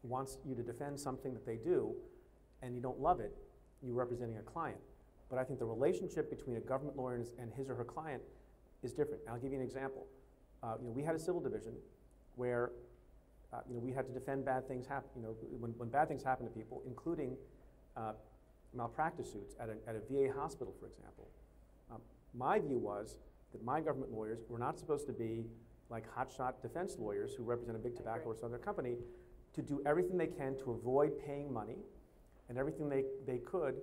wants you to defend something that they do and you don't love it, you're representing a client. But I think the relationship between a government lawyer and his or her client is different. And I'll give you an example. You know, we had a civil division where you know, we had to defend bad things happen, you know, when bad things happen to people, including malpractice suits at a VA hospital, for example. My view was that my government lawyers were not supposed to be like hotshot defense lawyers who represent a big tobacco or some other company, to do everything they can to avoid paying money and everything they could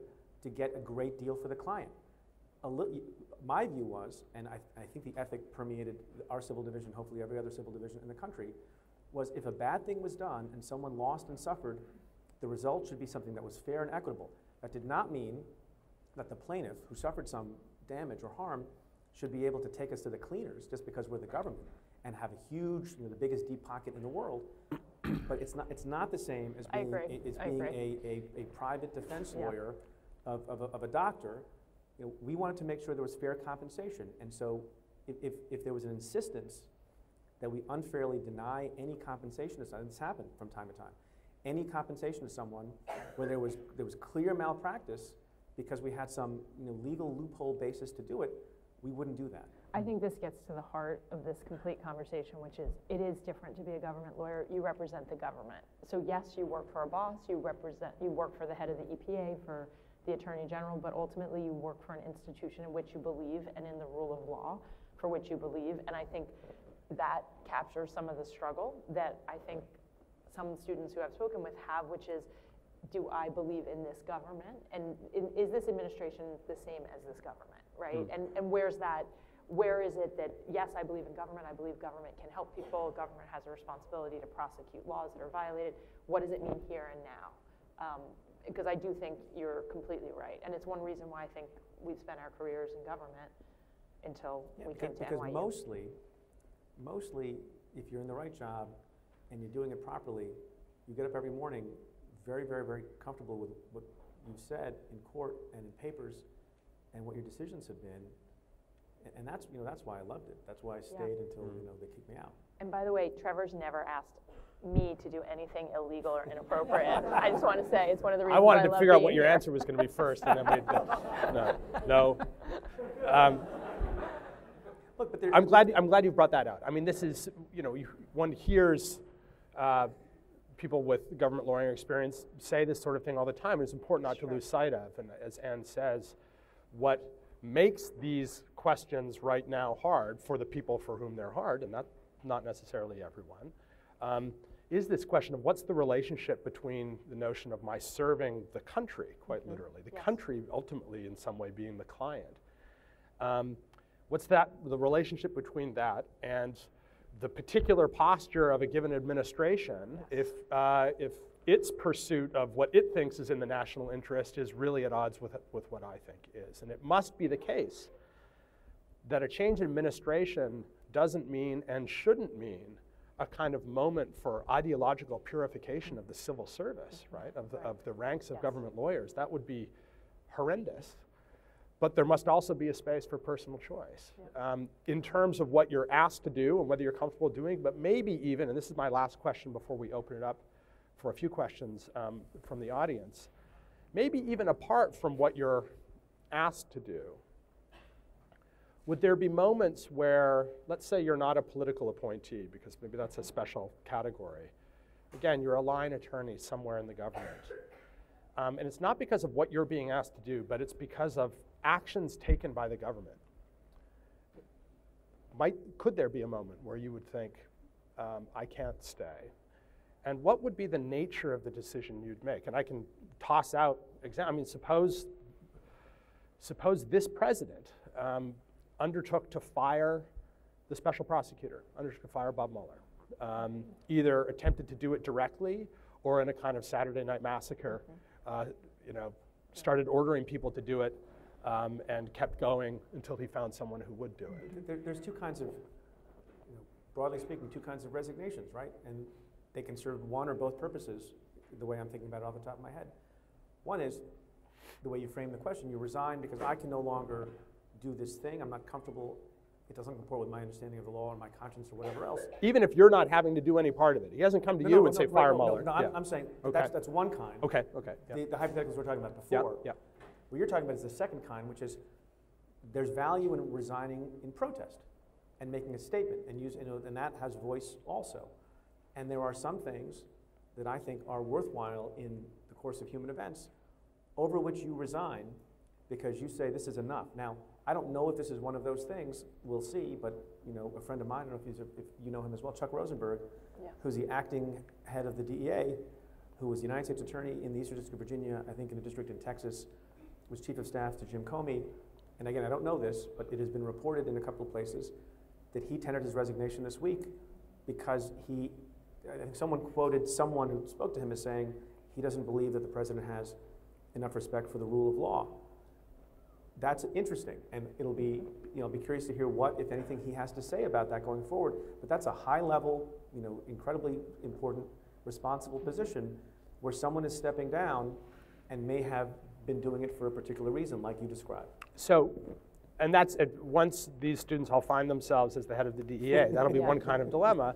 to get a great deal for the client. My view was, and I think the ethic permeated our civil division, hopefully every other civil division in the country, was if a bad thing was done and someone lost and suffered, the result should be something that was fair and equitable. That did not mean that the plaintiff who suffered some damage or harm should be able to take us to the cleaners just because we're the government and have a huge, you know, the biggest deep pocket in the world. But it's not the same as being, a private defense lawyer of a doctor. You know, we wanted to make sure there was fair compensation. And so if there was an insistence that we unfairly deny any compensation to someone, and this happened from time to time, any compensation to someone where there was clear malpractice because we had some, you know, legal loophole basis to do it, we wouldn't do that. I think this gets to the heart of this complete conversation, which is it is different to be a government lawyer. You represent the government. So yes, you work for a boss, you work for the head of the EPA, for the Attorney General, but ultimately you work for an institution in which you believe and in the rule of law for which you believe. And I think that captures some of the struggle that I think some students who I've spoken with have, which is, do I believe in this government? And is this administration the same as this government, right? Mm. And where's that? Where is it that, yes, I believe in government, I believe government can help people, government has a responsibility to prosecute laws that are violated. What does it mean here and now? Because I do think you're completely right. And it's one reason why I think we've spent our careers in government until we came to NYU. Because mostly, if you're in the right job and you're doing it properly, you get up every morning very, very, very comfortable with what you've said in court and in papers and what your decisions have been. And that's, you know, that's why I loved it. That's why I stayed until, you know, they kicked me out. And by the way, Trevor's never asked me to do anything illegal or inappropriate. I just want to say it's one of the reasons I wanted to figure out what your answer was going to be first, and then we'd no. Look, but I'm glad you brought that out. I mean, this is, you know, one hears people with government lawyering experience say this sort of thing all the time. It's important not to lose sight of, and as Ann says, what makes these questions right now hard for the people for whom they're hard, and not necessarily everyone, is this question of what's the relationship between the notion of my serving the country, quite literally, the country ultimately in some way being the client. What's the relationship between that and the particular posture of a given administration if its pursuit of what it thinks is in the national interest is really at odds with what I think is. And it must be the case that a change in administration doesn't mean and shouldn't mean a kind of moment for ideological purification of the civil service, right? Of the ranks of government lawyers. That would be horrendous. But there must also be a space for personal choice in terms of what you're asked to do and whether you're comfortable doing, but maybe even, and this is my last question before we open it up for a few questions from the audience, maybe even apart from what you're asked to do, would there be moments where, let's say you're not a political appointee, because maybe that's a special category. Again, you're a line attorney somewhere in the government. And it's not because of what you're being asked to do, but it's because of actions taken by the government. Could there be a moment where you would think, I can't stay? And what would be the nature of the decision you'd make? And I can toss out, I mean, suppose this president undertook to fire the special prosecutor, undertook to fire Bob Mueller, either attempted to do it directly or in a kind of Saturday Night Massacre, you know, started ordering people to do it and kept going until he found someone who would do it. There's two kinds of, you know, broadly speaking, two kinds of resignations, right? And they can serve one or both purposes, the way I'm thinking about it off the top of my head. One is the way you frame the question. You resign because I can no longer do this thing. I'm not comfortable. It doesn't comport with my understanding of the law or my conscience or whatever else. Even if you're not having to do any part of it. He hasn't come to you and say, fire Mueller. No, I'm saying that's one kind. Okay. Yeah. The hypotheticals we were talking about before. Yeah. What you're talking about is the second kind, which is there's value in resigning in protest and making a statement, and and that has voice also. And there are some things that I think are worthwhile in the course of human events over which you resign because you say this is enough. Now, I don't know if this is one of those things. We'll see, but you know, a friend of mine, I don't know if you know him as well, Chuck Rosenberg, who's the acting head of the DEA, who was the United States Attorney in the Eastern District of Virginia, I think in a district in Texas, was Chief of Staff to Jim Comey. And again, I don't know this, but it has been reported in a couple of places that he tendered his resignation this week because I think someone quoted someone who spoke to him as saying he doesn't believe that the president has enough respect for the rule of law. That's interesting, and it'll be, you know, be curious to hear what, if anything, he has to say about that going forward. But that's a high-level, you know, incredibly important, responsible position where someone is stepping down and may have been doing it for a particular reason, like you described. So. And that's, once these students all find themselves as the head of the DEA, that'll be one kind of dilemma.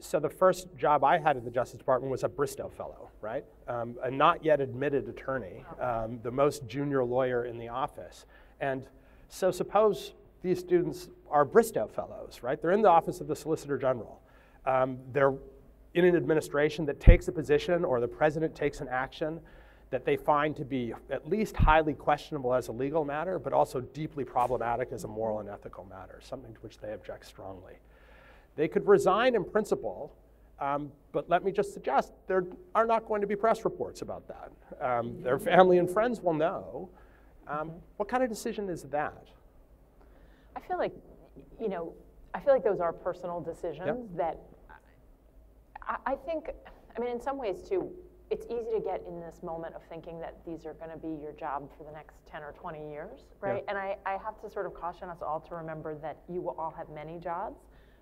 So the first job I had in the Justice Department was a Bristow fellow, right? A not yet admitted attorney, the most junior lawyer in the office. And so suppose these students are Bristow Fellows, right? They're in the office of the Solicitor General. They're in an administration that takes a position, or the president takes an action that they find to be at least highly questionable as a legal matter, but also deeply problematic as a moral and ethical matter, something to which they object strongly. They could resign in principle, but let me just suggest there are not going to be press reports about that. Their family and friends will know. What kind of decision is that? I feel like, you know, I feel like those are personal decisions. Yep. That I think, I mean, in some ways too, it's easy to get in this moment of thinking that these are going to be your job for the next 10 or 20 years, right? Yeah. And I have to sort of caution us all to remember that you will all have many jobs.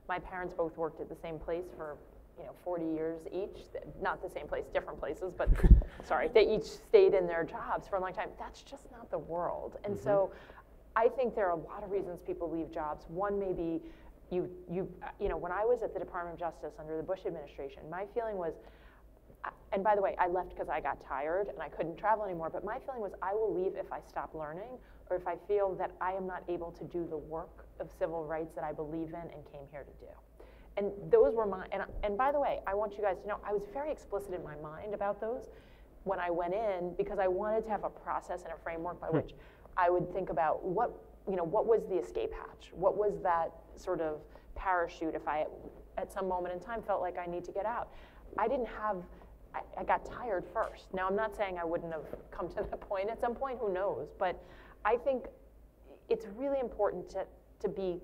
My parents both worked at the same place for, you know, 40 years each. Not the same place, different places, but sorry, they each stayed in their jobs for a long time. That's just not the world. And so I think there are a lot of reasons people leave jobs. One may be you know, when I was at the Department of Justice under the Bush administration, my feeling was, and by the way, I left because I got tired and I couldn't travel anymore, but my feeling was I will leave if I stop learning or if I feel that I am not able to do the work of civil rights that I believe in and came here to do. And those were my, and by the way, I want you guys to know, I was very explicit in my mind about those when I went in, because I wanted to have a process and a framework by which I would think about what, you know, what was the escape hatch? What was that sort of parachute if I, at some moment in time, felt like I need to get out? I didn't have, I got tired first. Now, I'm not saying I wouldn't have come to that point at some point, who knows, but I think it's really important to be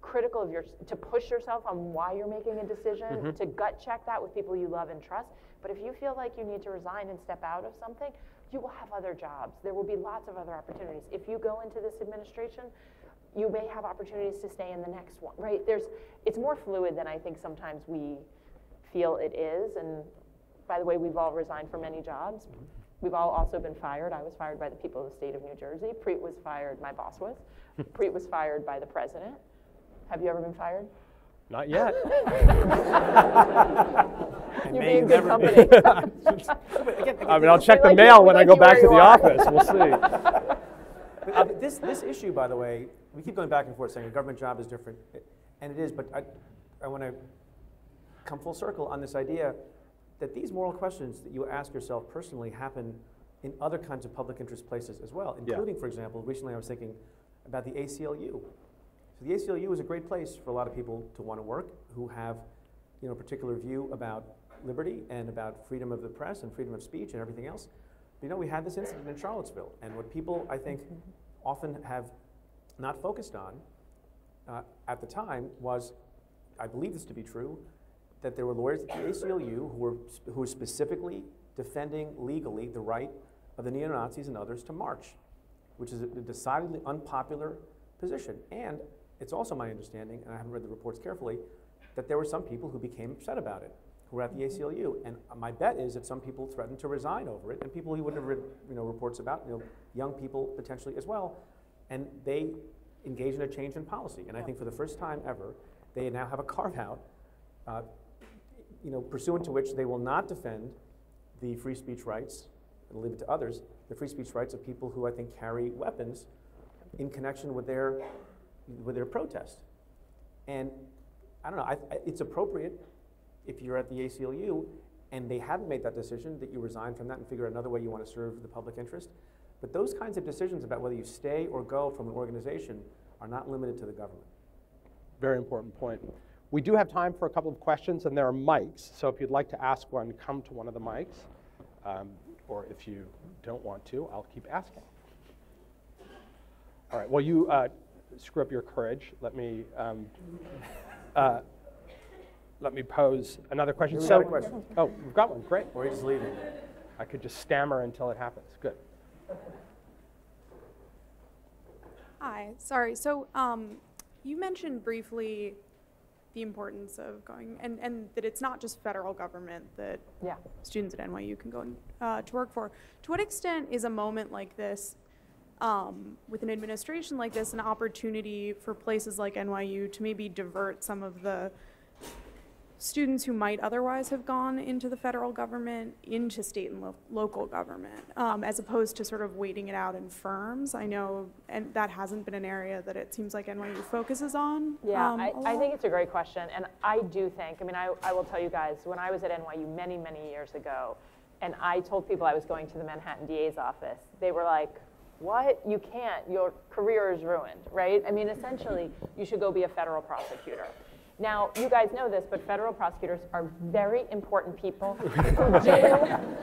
critical of your, to push yourself on why you're making a decision, to gut check that with people you love and trust. But if you feel like you need to resign and step out of something, you will have other jobs. There will be lots of other opportunities. If you go into this administration, you may have opportunities to stay in the next one, right? There's, it's more fluid than I think sometimes we feel it is. And by the way, we've all resigned from many jobs. We've all also been fired. I was fired by the people of the state of New Jersey. Preet was fired, my boss was. Preet was fired by the president. Have you ever been fired? Not yet. You're being good company. I mean, I'll check the mail when I go back to the office. We'll see. This issue, by the way, we keep going back and forth saying a government job is different, and it is, but I want to come full circle on this idea that these moral questions that you ask yourself personally happen in other kinds of public interest places as well, including, for example, recently I was thinking about the ACLU. So the ACLU is a great place for a lot of people to want to work who have, you know, a particular view about liberty and about freedom of the press and freedom of speech and everything else. You know, we had this incident in Charlottesville, and what people, I think, often have not focused on at the time was, I believe this to be true, that there were lawyers at the ACLU who were specifically defending legally the right of the neo-Nazis and others to march, which is a decidedly unpopular position. And it's also my understanding, and I haven't read the reports carefully, that there were some people who became upset about it, who were at the ACLU, and my bet is that some people threatened to resign over it, and people he wouldn't have read, you know, reports about, you know, young people potentially as well, and they engaged in a change in policy. And I think for the first time ever, they now have a carve-out, you know, pursuant to which they will not defend the free speech rights, and leave it to others, the free speech rights of people who I think carry weapons in connection with their protest. And I don't know, it's appropriate if you're at the ACLU and they haven't made that decision, that you resign from that and figure out another way you want to serve the public interest. But those kinds of decisions about whether you stay or go from an organization are not limited to the government. Very important point. We do have time for a couple of questions, and there are mics. So if you'd like to ask one, come to one of the mics. Or if you don't want to, I'll keep asking. All right, well, you screw up your courage. Let me let me pose another question. So, oh, we've got one, great. Or you just leave it. I could just stammer until it happens, good. Hi, sorry, so you mentioned briefly the importance of going, and that it's not just federal government that students at NYU can go to work for. To what extent is a moment like this, with an administration like this, an opportunity for places like NYU to maybe divert some of the students who might otherwise have gone into the federal government, into state and local government, as opposed to sort of waiting it out in firms. I know, and that hasn't been an area that it seems like NYU focuses on. Yeah, I think it's a great question. And I do think, I mean, I will tell you guys, when I was at NYU many, many years ago, and I told people I was going to the Manhattan DA's office, they were like, what? You can't, your career is ruined, right? I mean, essentially, you should go be a federal prosecutor. Now, you guys know this, but federal prosecutors are very important people who do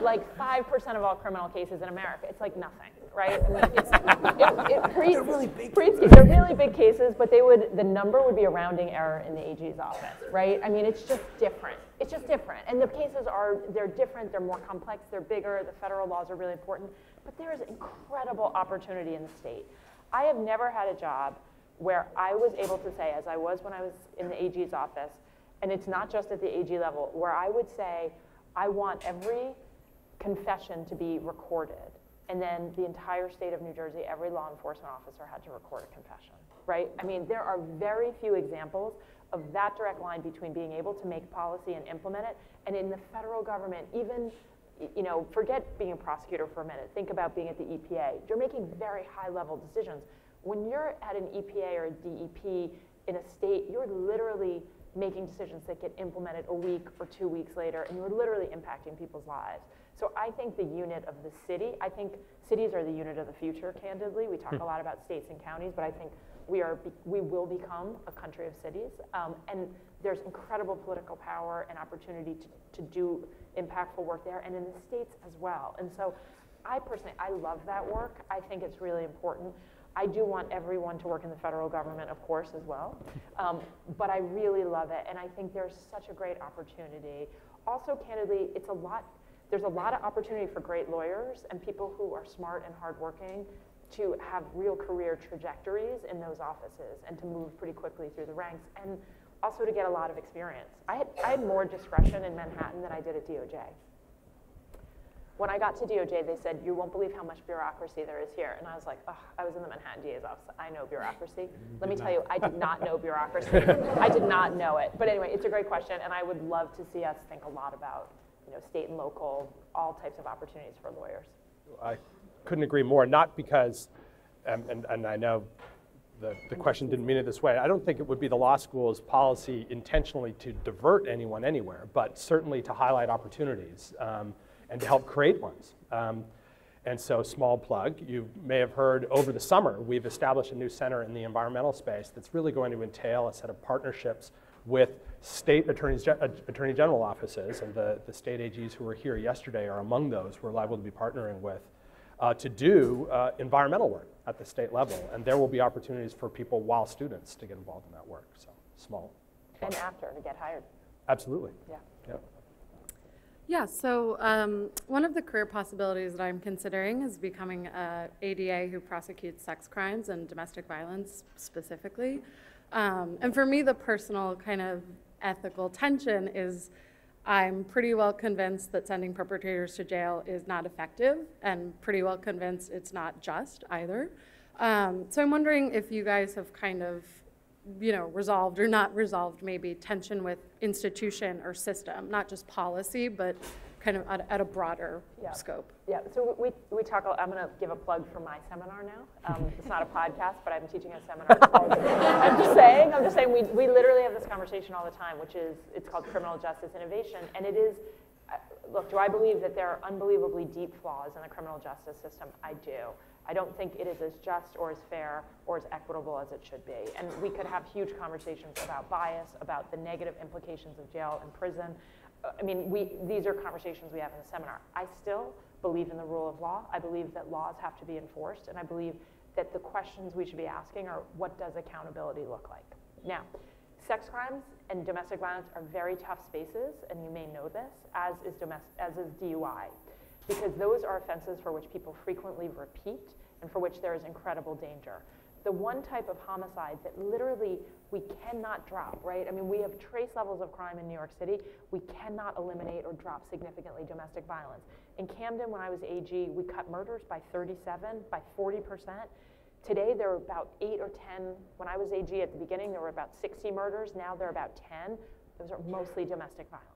like 5% of all criminal cases in America. It's like nothing, right? I mean, they're really big cases, but they would, the number would be a rounding error in the AG's office, right? I mean, it's just different. It's just different. And the cases are, they're different, they're more complex, they're bigger, the federal laws are really important, but there is incredible opportunity in the state. I have never had a job where I was able to say, as I was when I was in the AG's office, and it's not just at the AG level, where I would say, I want every confession to be recorded. And then the entire state of New Jersey, every law enforcement officer had to record a confession, right? I mean, there are very few examples of that direct line between being able to make policy and implement it, and in the federal government, even, you know, forget being a prosecutor for a minute, think about being at the EPA. You're making very high-level decisions. When you're at an EPA or a DEP in a state, you're literally making decisions that get implemented a week or 2 weeks later, and you're literally impacting people's lives. So I think the unit of the city, I think cities are the unit of the future, candidly. We talk a lot about states and counties, but I think we will become a country of cities. And there's incredible political power and opportunity to do impactful work there, and in the states as well. And so I personally, I love that work. I think it's really important. I do want everyone to work in the federal government, of course, as well. But I really love it, and I think there's such a great opportunity. Also, candidly, it's a lot, there's a lot of opportunity for great lawyers and people who are smart and hardworking to have real career trajectories in those offices and to move pretty quickly through the ranks, and also to get a lot of experience. I had more discretion in Manhattan than I did at DOJ. When I got to DOJ, they said, you won't believe how much bureaucracy there is here. And I was like, oh, I was in the Manhattan DA's office. I know bureaucracy. Let me tell you, I did not know bureaucracy. I did not know it. But anyway, it's a great question. And I would love to see us think a lot about, you know, state and local, all types of opportunities for lawyers. I couldn't agree more, not because, and I know the question didn't mean it this way. I don't think it would be the law school's policy intentionally to divert anyone anywhere, but certainly to highlight opportunities. And to help create ones. And so, small plug, you may have heard over the summer, we've established a new center in the environmental space that's really going to entail a set of partnerships with state attorney general offices, and the state AGs who were here yesterday are among those we're liable to be partnering with to do environmental work at the state level. And there will be opportunities for people while students to get involved in that work, so small plug. And after, to get hired. Absolutely. Yeah. Yeah. Yeah, so one of the career possibilities that I'm considering is becoming an ADA who prosecutes sex crimes and domestic violence specifically. And for me, the personal kind of ethical tension is I'm pretty well convinced that sending perpetrators to jail is not effective, and pretty well convinced it's not just either. So I'm wondering if you guys have kind of, you know, resolved or not resolved maybe tension with institution or system, not just policy, but kind of at a broader scope. Yeah, so we talk, I'm gonna give a plug for my seminar now. It's not a podcast, but I'm teaching a seminar. I'm just saying we literally have this conversation all the time, which is, it's called criminal justice innovation, and it is, look, do I believe that there are unbelievably deep flaws in the criminal justice system? I do. I don't think it is as just or as fair or as equitable as it should be. And we could have huge conversations about bias, about the negative implications of jail and prison. I mean, these are conversations we have in the seminar. I still believe in the rule of law. I believe that laws have to be enforced. And I believe that the questions we should be asking are, what does accountability look like? Now, sex crimes and domestic violence are very tough spaces, and you may know this, as is DUI. Because those are offenses for which people frequently repeat and for which there is incredible danger. The one type of homicide that literally we cannot drop, right? I mean, we have trace levels of crime in New York City. We cannot eliminate or drop significantly domestic violence. In Camden, when I was AG, we cut murders by 37, by 40%. Today, there are about 8 or 10. When I was AG at the beginning, there were about 60 murders. Now there are about 10. Those are mostly domestic violence.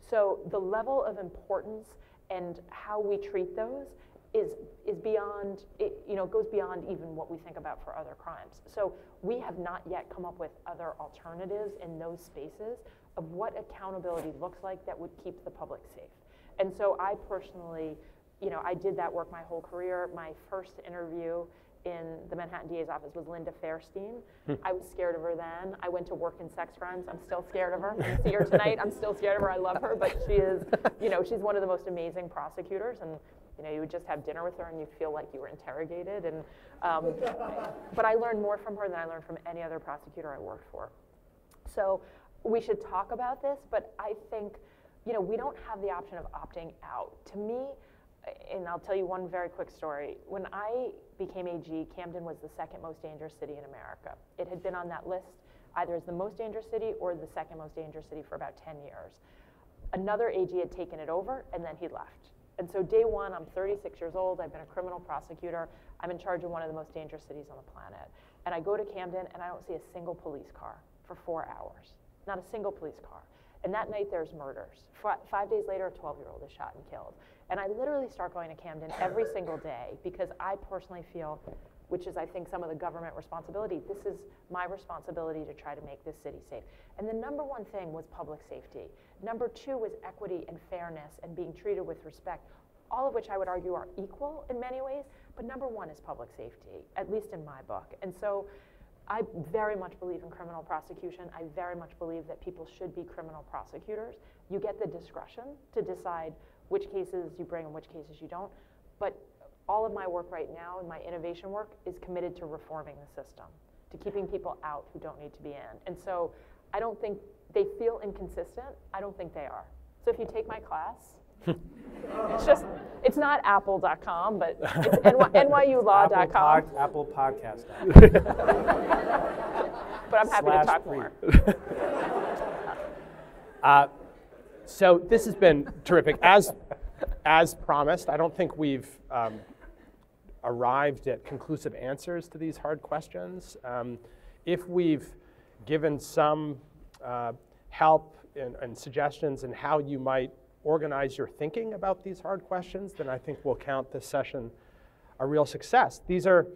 So the level of importance and how we treat those is beyond, goes beyond even what we think about for other crimes. So we have not yet come up with other alternatives in those spaces of what accountability looks like that would keep the public safe. And so I personally, I did that work my whole career. My first interview in the Manhattan DA's office was Linda Fairstein. I was scared of her then. I went to work in sex crimes. I'm still scared of her. I see her tonight. I'm still scared of her. I love her, but she is, she's one of the most amazing prosecutors. And you would just have dinner with her and you'd feel like you were interrogated. And but I learned more from her than I learned from any other prosecutor I worked for. So we should talk about this, but I think we don't have the option of opting out. To me, and I'll tell you one very quick story. When I became AG, Camden was the second most dangerous city in America. It had been on that list either as the most dangerous city or the second most dangerous city for about 10 years. Another AG had taken it over, and then he left. And so day one, I'm 36 years old, I've been a criminal prosecutor, I'm in charge of one of the most dangerous cities on the planet. And I go to Camden, and I don't see a single police car for 4 hours. Not a single police car. And that night there's murders. 5 days later, a 12-year-old is shot and killed. And I literally start going to Camden every single day because I personally feel, which is I think some of the government responsibility, this is my responsibility to try to make this city safe. And the number one thing was public safety. Number two was equity and fairness and being treated with respect, all of which I would argue are equal in many ways, but number one is public safety, at least in my book. And so I very much believe in criminal prosecution. I very much believe that people should be criminal prosecutors. You get the discretion to decide which cases you bring and which cases you don't. But all of my work right now and my innovation work is committed to reforming the system, to keeping people out who don't need to be in. And so I don't think they feel inconsistent. I don't think they are. So if you take my class, it's just, it's not apple.com, but it's NYUlaw.com. Apple podcast. But I'm happy to talk more. So this has been terrific. As promised, I don't think we've arrived at conclusive answers to these hard questions. If we've given some help and suggestions in how you might organize your thinking about these hard questions, then I think we'll count this session a real success. These are,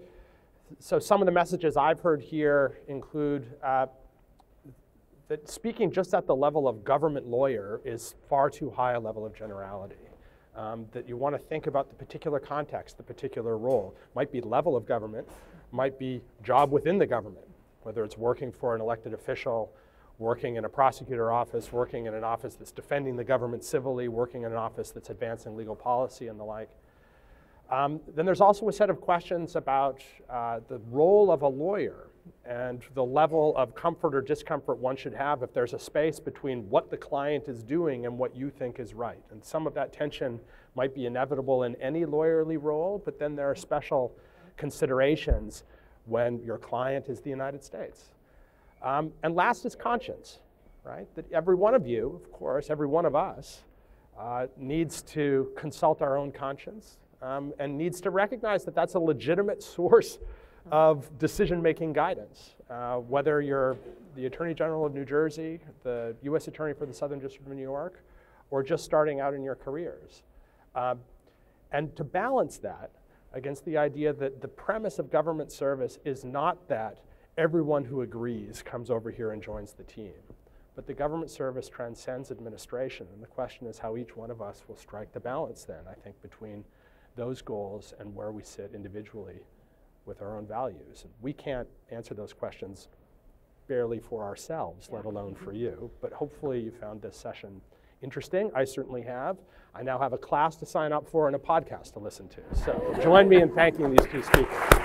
so some of the messages I've heard here include that speaking just at the level of government lawyer is far too high a level of generality. That you want to think about the particular context, the particular role. Might be level of government, might be job within the government, whether it's working for an elected official, working in a prosecutor office, working in an office that's defending the government civilly, working in an office that's advancing legal policy and the like. Then there's also a set of questions about the role of a lawyer and the level of comfort or discomfort one should have if there's a space between what the client is doing and what you think is right. And some of that tension might be inevitable in any lawyerly role, but then there are special considerations when your client is the United States. And last is conscience, right? That every one of you, of course, every one of us, needs to consult our own conscience and needs to recognize that that's a legitimate source of decision-making guidance, whether you're the Attorney General of New Jersey, the U.S. Attorney for the Southern District of New York, or just starting out in your careers. And to balance that against the idea that the premise of government service is not that everyone who agrees comes over here and joins the team. But the government service transcends administration, and the question is how each one of us will strike the balance then, I think, between those goals and where we sit individually with our own values. And we can't answer those questions barely for ourselves, let alone for you, but hopefully you found this session interesting. I certainly have. I now have a class to sign up for and a podcast to listen to. So join me in thanking these two speakers.